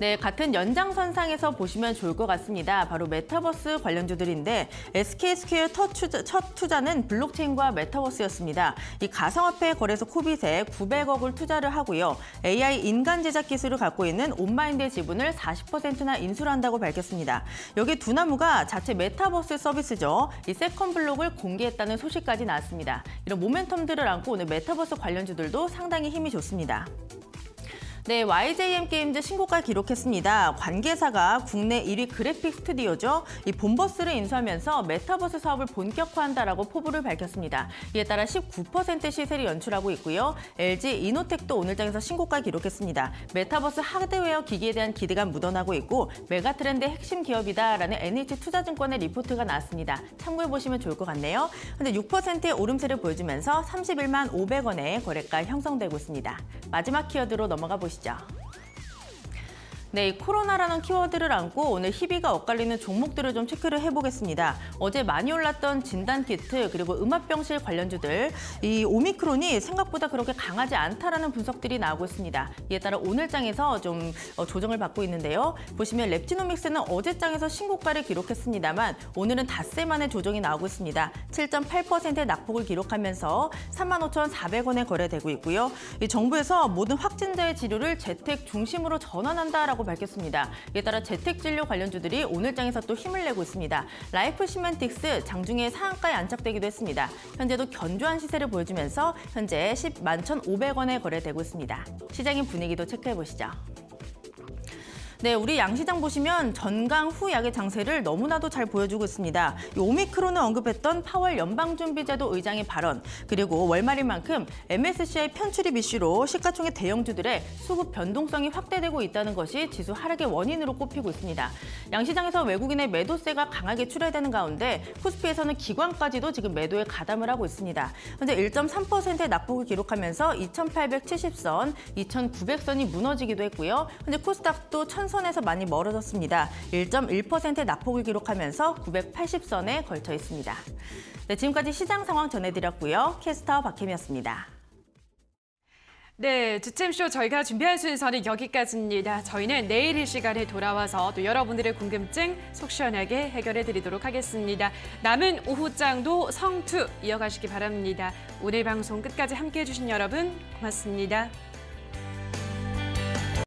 네, 같은 연장선상에서 보시면 좋을 것 같습니다. 바로 메타버스 관련주들인데 에스케이스퀘어 첫 투자는 블록체인과 메타버스였습니다. 이 가상화폐 거래소 코빗에 구백억을 투자를 하고요. 에이아이 인간 제작 기술을 갖고 있는 온마인드의 지분을 사십 퍼센트나 인수를 한다고 밝혔습니다. 여기 두나무가 자체 메타버스 서비스죠. 이 세컨블록을 공개했다는 소식까지 나왔습니다. 이런 모멘텀들을 안고 오늘 메타버스 관련주들도 상당히 힘이 좋습니다. 네, 와이제이엠게임즈 신고가 기록했습니다. 관계사가 국내 일 위 그래픽 스튜디오죠. 이 본버스를 인수하면서 메타버스 사업을 본격화한다라고 포부를 밝혔습니다. 이에 따라 십구 퍼센트 시세를 연출하고 있고요. 엘지이노텍도 오늘장에서 신고가 기록했습니다. 메타버스 하드웨어 기기에 대한 기대감 묻어나고 있고 메가트렌드의 핵심 기업이다라는 엔에이치투자증권의 리포트가 나왔습니다. 참고해보시면 좋을 것 같네요. 근데 육 퍼센트의 오름세를 보여주면서 삼십일만 오백 원에 거래가 형성되고 있습니다. 마지막 키워드로 넘어가 보시죠. 네, 이 코로나라는 키워드를 안고 오늘 희비가 엇갈리는 종목들을 좀 체크를 해보겠습니다. 어제 많이 올랐던 진단키트 그리고 음압병실 관련주들, 이 오미크론이 생각보다 그렇게 강하지 않다라는 분석들이 나오고 있습니다. 이에 따라 오늘 장에서 좀 조정을 받고 있는데요. 보시면 랩지노믹스는 어제 장에서 신고가를 기록했습니다만 오늘은 닷새 만에 조정이 나오고 있습니다. 칠 점 팔 퍼센트의 낙폭을 기록하면서 삼만 오천 사백 원에 거래되고 있고요. 이 정부에서 모든 확진자의 진료를 재택 중심으로 전환한다라고 밝혔습니다. 이에 따라 재택진료 관련주들이 오늘 장에서 또 힘을 내고 있습니다. 라이프시맨틱스 장중에 상한가에 안착되기도 했습니다. 현재도 견조한 시세를 보여주면서 현재 십만 천오백 원에 거래되고 있습니다. 시장의 분위기도 체크해보시죠. 네, 우리 양시장 보시면 전강 후 약의 장세를 너무나도 잘 보여주고 있습니다. 오미크론을 언급했던 파월 연방준비제도 의장의 발언, 그리고 월말인 만큼 엠에스씨아이 편출입 이슈로 시가총액 대형주들의 수급 변동성이 확대되고 있다는 것이 지수 하락의 원인으로 꼽히고 있습니다. 양시장에서 외국인의 매도세가 강하게 출회되는 가운데 코스피에서는 기관까지도 지금 매도에 가담을 하고 있습니다. 현재 일 점 삼 퍼센트의 낙폭을 기록하면서 이천팔백칠십 선, 이천구백 선이 무너지기도 했고요. 현재 코스닥도 천 선에서 많이 멀어졌습니다. 일 점 일 퍼센트의 낙폭을 기록하면서 구백팔십 선에 걸쳐 있습니다. 네, 지금까지 시장 상황 전해드렸고요. 캐스터 박혜미였습니다. 네, 주챔쇼 저희가 준비한 순서는 여기까지입니다. 저희는 내일 이 시간에 돌아와서 또 여러분들의 궁금증 속 시원하게 해결해드리도록 하겠습니다. 남은 오후장도 성투 이어가시기 바랍니다. 오늘 방송 끝까지 함께해 주신 여러분 고맙습니다.